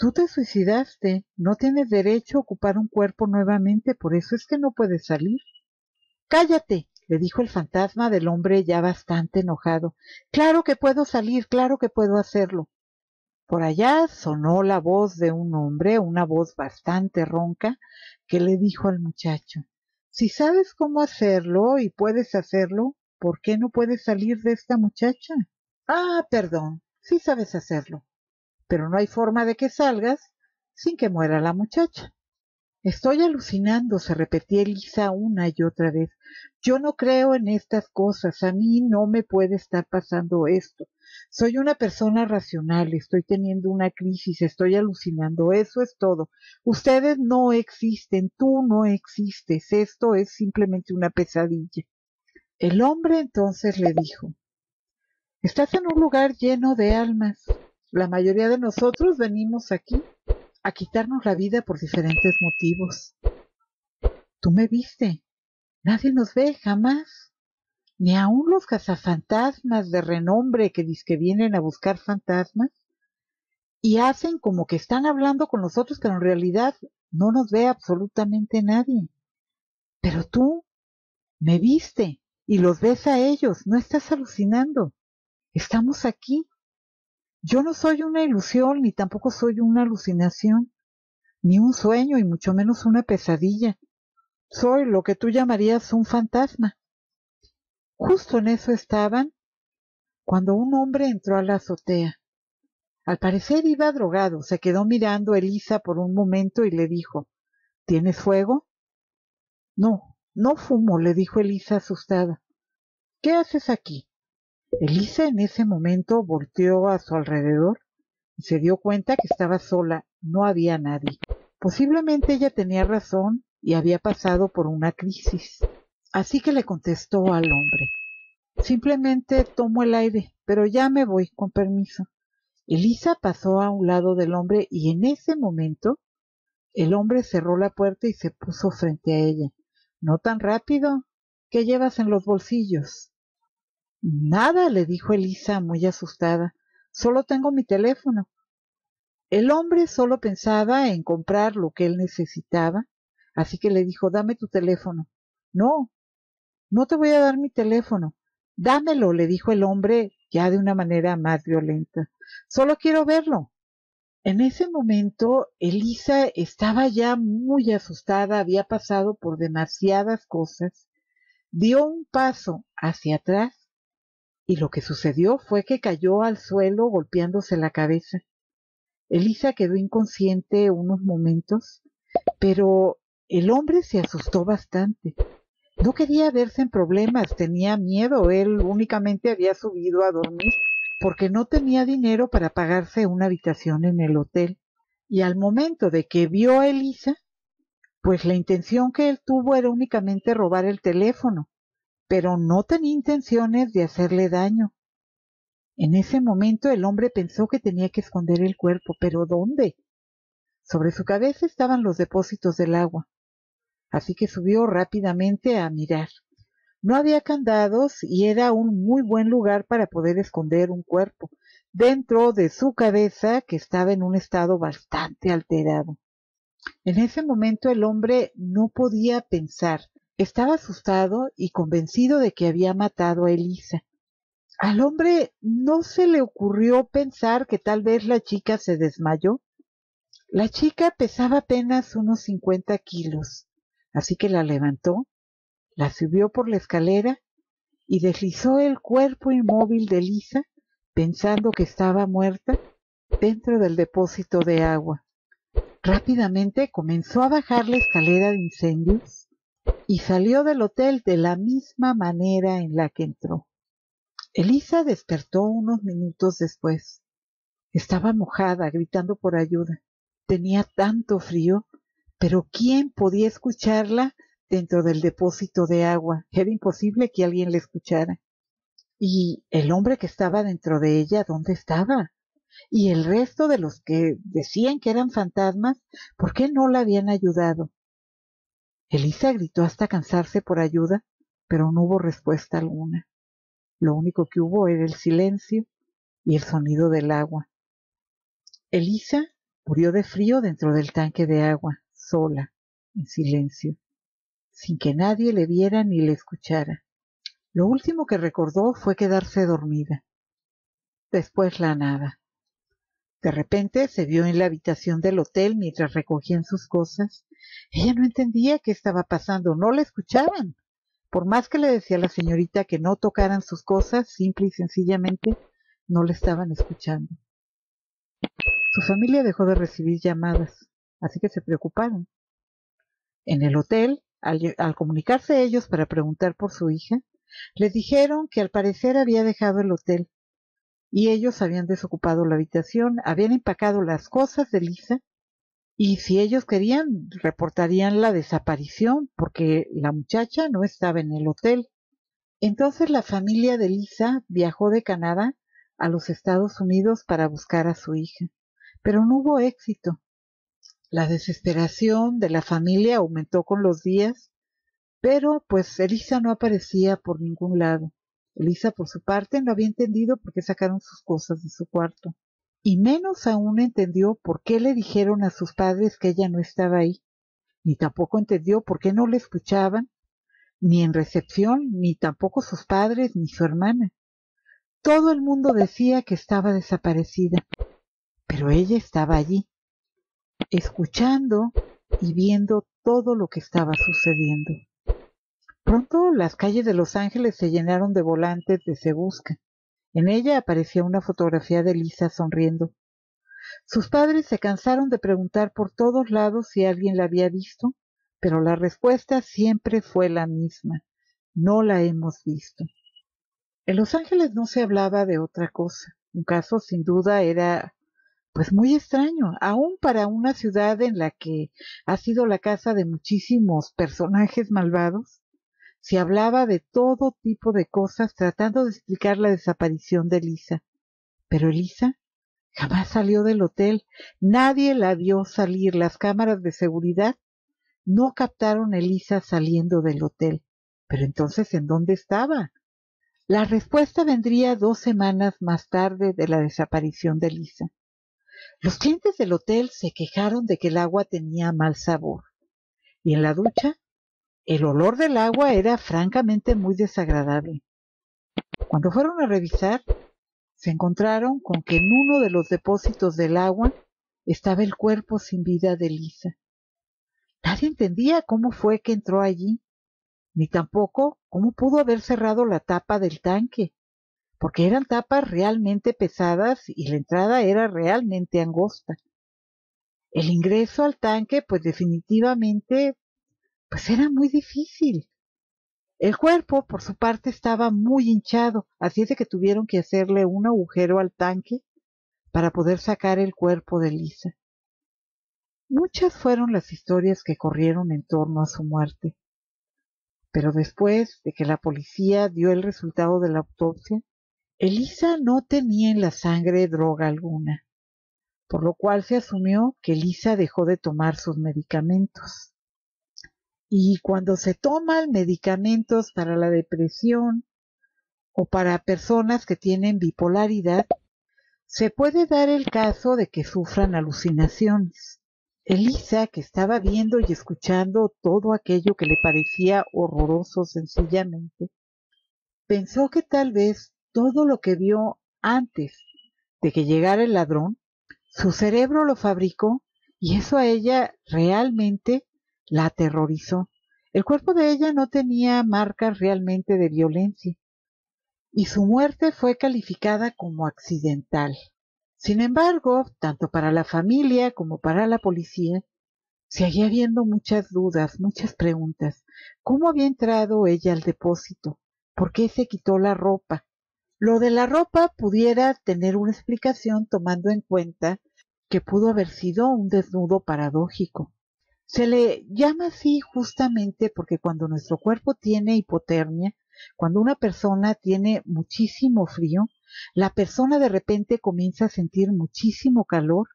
Tú te suicidaste, no tienes derecho a ocupar un cuerpo nuevamente, por eso es que no puedes salir. ¡Cállate!, le dijo el fantasma del hombre ya bastante enojado. ¡Claro que puedo salir, claro que puedo hacerlo! Por allá sonó la voz de un hombre, una voz bastante ronca, que le dijo al muchacho: Si sabes cómo hacerlo y puedes hacerlo, ¿por qué no puedes salir de esta muchacha? Ah, perdón, sí sabes hacerlo, pero no hay forma de que salgas sin que muera la muchacha. Estoy alucinando, se repetía Elisa una y otra vez. Yo no creo en estas cosas, a mí no me puede estar pasando esto. Soy una persona racional, estoy teniendo una crisis, estoy alucinando, eso es todo. Ustedes no existen, tú no existes, esto es simplemente una pesadilla. El hombre entonces le dijo: Estás en un lugar lleno de almas. La mayoría de nosotros venimos aquí a quitarnos la vida por diferentes motivos. Tú me viste. Nadie nos ve jamás. Ni aun los cazafantasmas de renombre que dizque vienen a buscar fantasmas y hacen como que están hablando con nosotros, pero en realidad no nos ve absolutamente nadie. Pero tú me viste y los ves a ellos. No estás alucinando. Estamos aquí. Yo no soy una ilusión, ni tampoco soy una alucinación, ni un sueño, y mucho menos una pesadilla. Soy lo que tú llamarías un fantasma. Justo en eso estaban cuando un hombre entró a la azotea. Al parecer iba drogado, se quedó mirando a Elisa por un momento y le dijo: ¿Tienes fuego? No, no fumo, le dijo Elisa asustada. ¿Qué haces aquí? Elisa en ese momento volteó a su alrededor y se dio cuenta que estaba sola, no había nadie. Posiblemente ella tenía razón y había pasado por una crisis. Así que le contestó al hombre: Simplemente tomo el aire, pero ya me voy, con permiso. Elisa pasó a un lado del hombre y en ese momento el hombre cerró la puerta y se puso frente a ella. No tan rápido, ¿qué llevas en los bolsillos? Nada, le dijo Elisa muy asustada, solo tengo mi teléfono. El hombre solo pensaba en comprar lo que él necesitaba, así que le dijo: Dame tu teléfono. No, no te voy a dar mi teléfono. Dámelo, le dijo el hombre ya de una manera más violenta. Solo quiero verlo. En ese momento Elisa estaba ya muy asustada, había pasado por demasiadas cosas, dio un paso hacia atrás. Y lo que sucedió fue que cayó al suelo golpeándose la cabeza. Elisa quedó inconsciente unos momentos, pero el hombre se asustó bastante. No quería verse en problemas, tenía miedo. Él únicamente había subido a dormir porque no tenía dinero para pagarse una habitación en el hotel. Y al momento de que vio a Elisa, pues la intención que él tuvo era únicamente robar el teléfono, pero no tenía intenciones de hacerle daño. En ese momento el hombre pensó que tenía que esconder el cuerpo, pero ¿dónde? Sobre su cabeza estaban los depósitos del agua, así que subió rápidamente a mirar. No había candados y era un muy buen lugar para poder esconder un cuerpo, dentro de su cabeza que estaba en un estado bastante alterado. En ese momento el hombre no podía pensar. Estaba asustado y convencido de que había matado a Elisa. Al hombre no se le ocurrió pensar que tal vez la chica se desmayó. La chica pesaba apenas unos cincuenta kilos, así que la levantó, la subió por la escalera y deslizó el cuerpo inmóvil de Elisa, pensando que estaba muerta, dentro del depósito de agua. Rápidamente comenzó a bajar la escalera de incendios y salió del hotel de la misma manera en la que entró. Elisa despertó unos minutos después. Estaba mojada, gritando por ayuda. Tenía tanto frío, pero ¿quién podía escucharla dentro del depósito de agua. Era imposible que alguien le escuchara. Y el hombre que estaba dentro de ella, ¿dónde estaba? Y el resto de los que decían que eran fantasmas, ¿por qué no la habían ayudado? Elisa gritó hasta cansarse por ayuda, pero no hubo respuesta alguna. Lo único que hubo era el silencio y el sonido del agua. Elisa murió de frío dentro del tanque de agua, sola, en silencio, sin que nadie le viera ni le escuchara. Lo último que recordó fue quedarse dormida. Después la nada. De repente se vio en la habitación del hotel mientras recogían sus cosas. Ella no entendía qué estaba pasando, no la escuchaban. Por más que le decía a la señorita que no tocaran sus cosas, simple y sencillamente no la estaban escuchando. Su familia dejó de recibir llamadas, así que se preocuparon. En el hotel, al, al comunicarse ellos para preguntar por su hija, les dijeron que al parecer había dejado el hotel y ellos habían desocupado la habitación, habían empacado las cosas de Elisa y si ellos querían reportarían la desaparición porque la muchacha no estaba en el hotel. Entonces la familia de Elisa viajó de Canadá a los Estados Unidos para buscar a su hija, pero no hubo éxito. La desesperación de la familia aumentó con los días. Pero, pues, Elisa no aparecía por ningún lado. Elisa, por su parte, no había entendido por qué sacaron sus cosas de su cuarto. Y menos aún entendió por qué le dijeron a sus padres que ella no estaba ahí. Ni tampoco entendió por qué no le escuchaban, ni en recepción, ni tampoco sus padres, ni su hermana. Todo el mundo decía que estaba desaparecida, pero ella estaba allí, escuchando y viendo todo lo que estaba sucediendo. Pronto las calles de Los Ángeles se llenaron de volantes de Se Busca. En ella aparecía una fotografía de Elisa sonriendo. Sus padres se cansaron de preguntar por todos lados si alguien la había visto, pero la respuesta siempre fue la misma. No la hemos visto. En Los Ángeles no se hablaba de otra cosa. Un caso sin duda era pues muy extraño, aún para una ciudad en la que ha sido la casa de muchísimos personajes malvados. Se hablaba de todo tipo de cosas tratando de explicar la desaparición de Elisa. Pero Elisa jamás salió del hotel. Nadie la vio salir. Las cámaras de seguridad no captaron a Elisa saliendo del hotel. Pero entonces, ¿en dónde estaba? La respuesta vendría dos semanas más tarde de la desaparición de Elisa. Los clientes del hotel se quejaron de que el agua tenía mal sabor. Y en la ducha, el olor del agua era francamente muy desagradable. Cuando fueron a revisar, se encontraron con que en uno de los depósitos del agua estaba el cuerpo sin vida de Elisa. Nadie entendía cómo fue que entró allí, ni tampoco cómo pudo haber cerrado la tapa del tanque, porque eran tapas realmente pesadas y la entrada era realmente angosta. El ingreso al tanque, pues definitivamente Pues era muy difícil. El cuerpo, por su parte, estaba muy hinchado, así es de que tuvieron que hacerle un agujero al tanque para poder sacar el cuerpo de Elisa. Muchas fueron las historias que corrieron en torno a su muerte. Pero después de que la policía dio el resultado de la autopsia, Elisa no tenía en la sangre droga alguna, por lo cual se asumió que Elisa dejó de tomar sus medicamentos. Y cuando se toman medicamentos para la depresión o para personas que tienen bipolaridad, se puede dar el caso de que sufran alucinaciones. Elisa, que estaba viendo y escuchando todo aquello que le parecía horroroso sencillamente, pensó que tal vez todo lo que vio antes de que llegara el ladrón, su cerebro lo fabricó y eso a ella realmente la aterrorizó. El cuerpo de ella no tenía marcas realmente de violencia y su muerte fue calificada como accidental. Sin embargo, tanto para la familia como para la policía, seguía habiendo muchas dudas, muchas preguntas. ¿Cómo había entrado ella al depósito? ¿Por qué se quitó la ropa? Lo de la ropa pudiera tener una explicación tomando en cuenta que pudo haber sido un desnudo paradójico. Se le llama así justamente porque cuando nuestro cuerpo tiene hipotermia, cuando una persona tiene muchísimo frío, la persona de repente comienza a sentir muchísimo calor,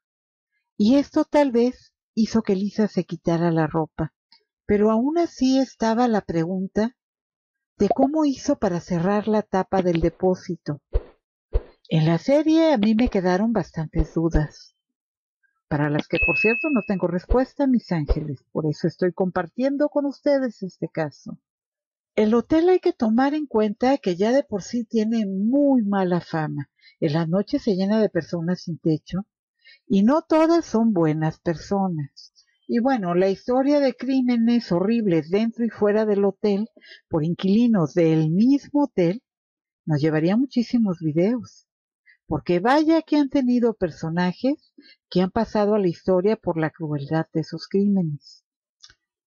y esto tal vez hizo que Elisa se quitara la ropa. Pero aún así estaba la pregunta de cómo hizo para cerrar la tapa del depósito. En la serie a mí me quedaron bastantes dudas, para las que por cierto no tengo respuesta, mis ángeles, por eso estoy compartiendo con ustedes este caso. El hotel hay que tomar en cuenta que ya de por sí tiene muy mala fama. En las noches se llena de personas sin techo y no todas son buenas personas. Y bueno, la historia de crímenes horribles dentro y fuera del hotel por inquilinos del mismo hotel nos llevaría muchísimos videos. Porque vaya que han tenido personajes que han pasado a la historia por la crueldad de sus crímenes.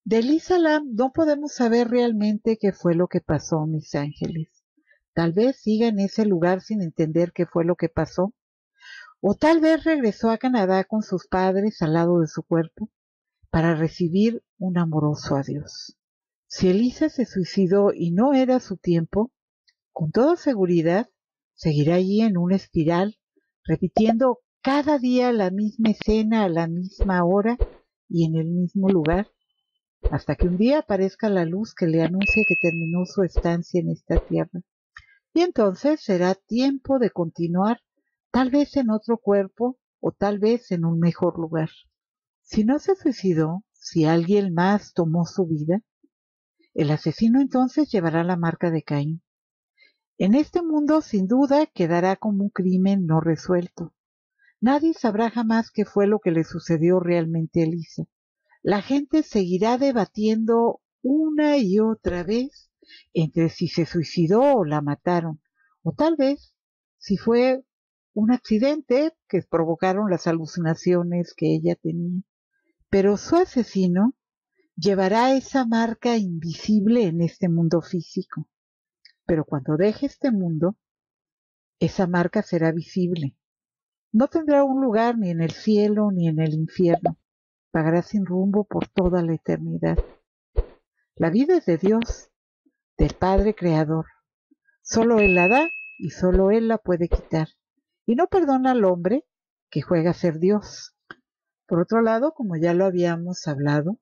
De Elisa Lam no podemos saber realmente qué fue lo que pasó, mis ángeles. Tal vez siga en ese lugar sin entender qué fue lo que pasó. O tal vez regresó a Canadá con sus padres al lado de su cuerpo para recibir un amoroso adiós. Si Elisa se suicidó y no era su tiempo, con toda seguridad seguirá allí en una espiral, repitiendo cada día la misma escena a la misma hora y en el mismo lugar, hasta que un día aparezca la luz que le anuncie que terminó su estancia en esta tierra. Y entonces será tiempo de continuar, tal vez en otro cuerpo o tal vez en un mejor lugar. Si no se suicidó, si alguien más tomó su vida, el asesino entonces llevará la marca de Caín. En este mundo sin duda quedará como un crimen no resuelto. Nadie sabrá jamás qué fue lo que le sucedió realmente a Elisa. La gente seguirá debatiendo una y otra vez entre si se suicidó o la mataron, o tal vez si fue un accidente que provocaron las alucinaciones que ella tenía. Pero su asesino llevará esa marca invisible en este mundo físico. Pero cuando deje este mundo, esa marca será visible. No tendrá un lugar ni en el cielo ni en el infierno. Vagará sin rumbo por toda la eternidad. La vida es de Dios, del Padre Creador. Solo Él la da y solo Él la puede quitar. Y no perdona al hombre que juega a ser Dios. Por otro lado, como ya lo habíamos hablado,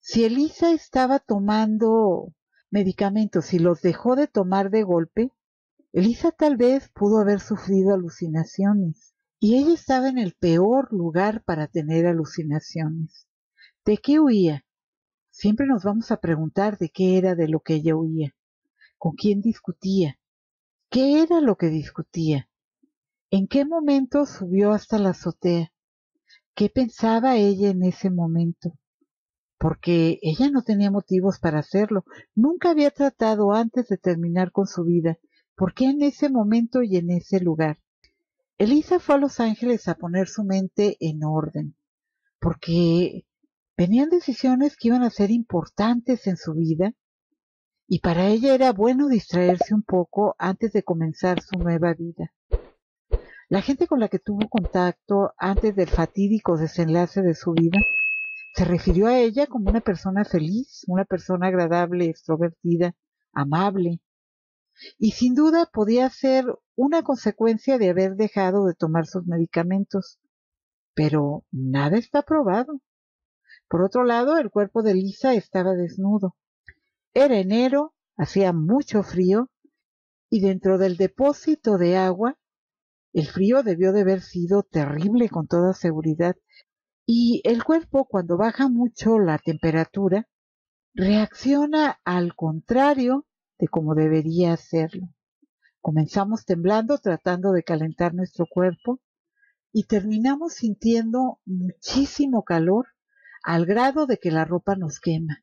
si Elisa estaba tomando medicamentos y los dejó de tomar de golpe, Elisa tal vez pudo haber sufrido alucinaciones. Y ella estaba en el peor lugar para tener alucinaciones. ¿De qué huía? Siempre nos vamos a preguntar de qué era de lo que ella huía. ¿Con quién discutía? ¿Qué era lo que discutía? ¿En qué momento subió hasta la azotea? ¿Qué pensaba ella en ese momento? Porque ella no tenía motivos para hacerlo. Nunca había tratado antes de terminar con su vida. ¿Por qué en ese momento y en ese lugar? Elisa fue a Los Ángeles a poner su mente en orden, porque venían decisiones que iban a ser importantes en su vida y para ella era bueno distraerse un poco antes de comenzar su nueva vida. La gente con la que tuvo contacto antes del fatídico desenlace de su vida se refirió a ella como una persona feliz, una persona agradable, extrovertida, amable. Y sin duda podía ser una consecuencia de haber dejado de tomar sus medicamentos. Pero nada está probado. Por otro lado, el cuerpo de Elisa estaba desnudo. Era enero, hacía mucho frío, y dentro del depósito de agua, el frío debió de haber sido terrible con toda seguridad. Y el cuerpo, cuando baja mucho la temperatura, reacciona al contrario de como debería hacerlo. Comenzamos temblando, tratando de calentar nuestro cuerpo y terminamos sintiendo muchísimo calor al grado de que la ropa nos quema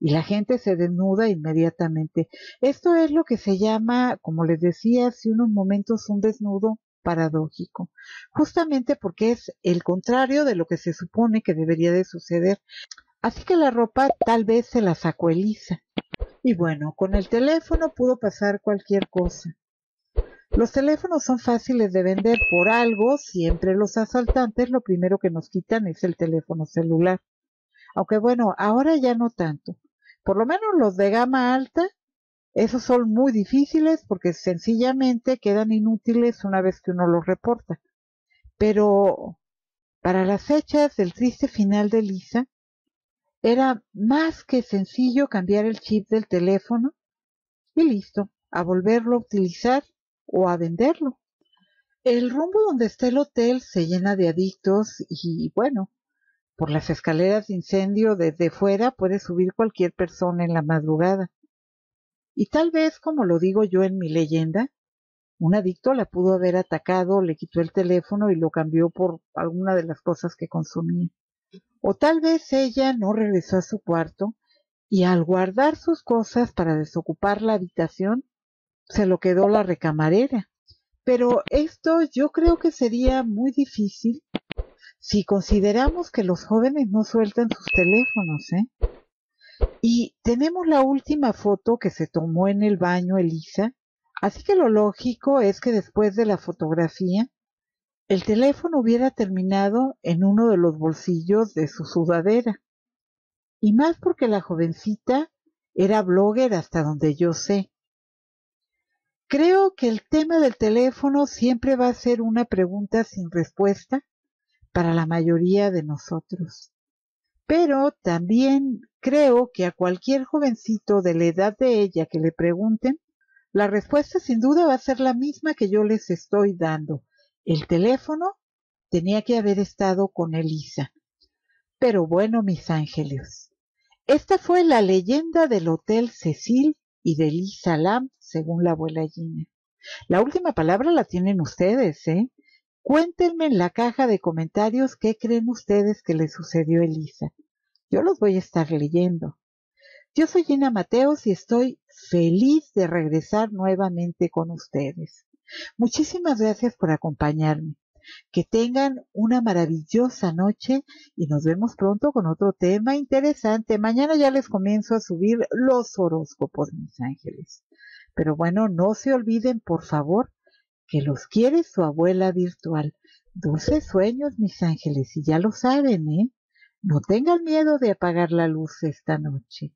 y la gente se desnuda inmediatamente. Esto es lo que se llama, como les decía hace unos momentos, un desnudo paradójico, justamente porque es el contrario de lo que se supone que debería de suceder. Así que la ropa tal vez se la sacó Elisa. Y bueno, con el teléfono pudo pasar cualquier cosa. Los teléfonos son fáciles de vender, por algo siempre los asaltantes lo primero que nos quitan es el teléfono celular. Aunque bueno, ahora ya no tanto. Por lo menos los de gama alta, esos son muy difíciles porque sencillamente quedan inútiles una vez que uno los reporta. Pero para las fechas del triste final de Elisa, era más que sencillo cambiar el chip del teléfono y listo, a volverlo a utilizar o a venderlo. El rumbo donde está el hotel se llena de adictos y, bueno, por las escaleras de incendio desde fuera puede subir cualquier persona en la madrugada. Y tal vez, como lo digo yo en mi leyenda, un adicto la pudo haber atacado, le quitó el teléfono y lo cambió por alguna de las cosas que consumía. O tal vez ella no regresó a su cuarto y al guardar sus cosas para desocupar la habitación, se lo quedó la recamarera. Pero esto yo creo que sería muy difícil si consideramos que los jóvenes no sueltan sus teléfonos, ¿eh? Y tenemos la última foto que se tomó en el baño Elisa, así que lo lógico es que después de la fotografía, el teléfono hubiera terminado en uno de los bolsillos de su sudadera. Y más porque la jovencita era blogger hasta donde yo sé. Creo que el tema del teléfono siempre va a ser una pregunta sin respuesta para la mayoría de nosotros. Pero también creo que a cualquier jovencito de la edad de ella que le pregunten, la respuesta sin duda va a ser la misma que yo les estoy dando. El teléfono tenía que haber estado con Elisa. Pero bueno, mis ángeles, esta fue la leyenda del Hotel Cecil y de Elisa Lam, según la abuela Gina. La última palabra la tienen ustedes, ¿eh? Cuéntenme en la caja de comentarios qué creen ustedes que le sucedió a Elisa. Yo los voy a estar leyendo. Yo soy Gina Mateos y estoy feliz de regresar nuevamente con ustedes. Muchísimas gracias por acompañarme. Que tengan una maravillosa noche y nos vemos pronto con otro tema interesante. Mañana ya les comienzo a subir los horóscopos, mis ángeles. Pero bueno, no se olviden, por favor, que los quiere su abuela virtual. Dulces sueños, mis ángeles, y ya lo saben, ¿eh? No tengan miedo de apagar la luz esta noche.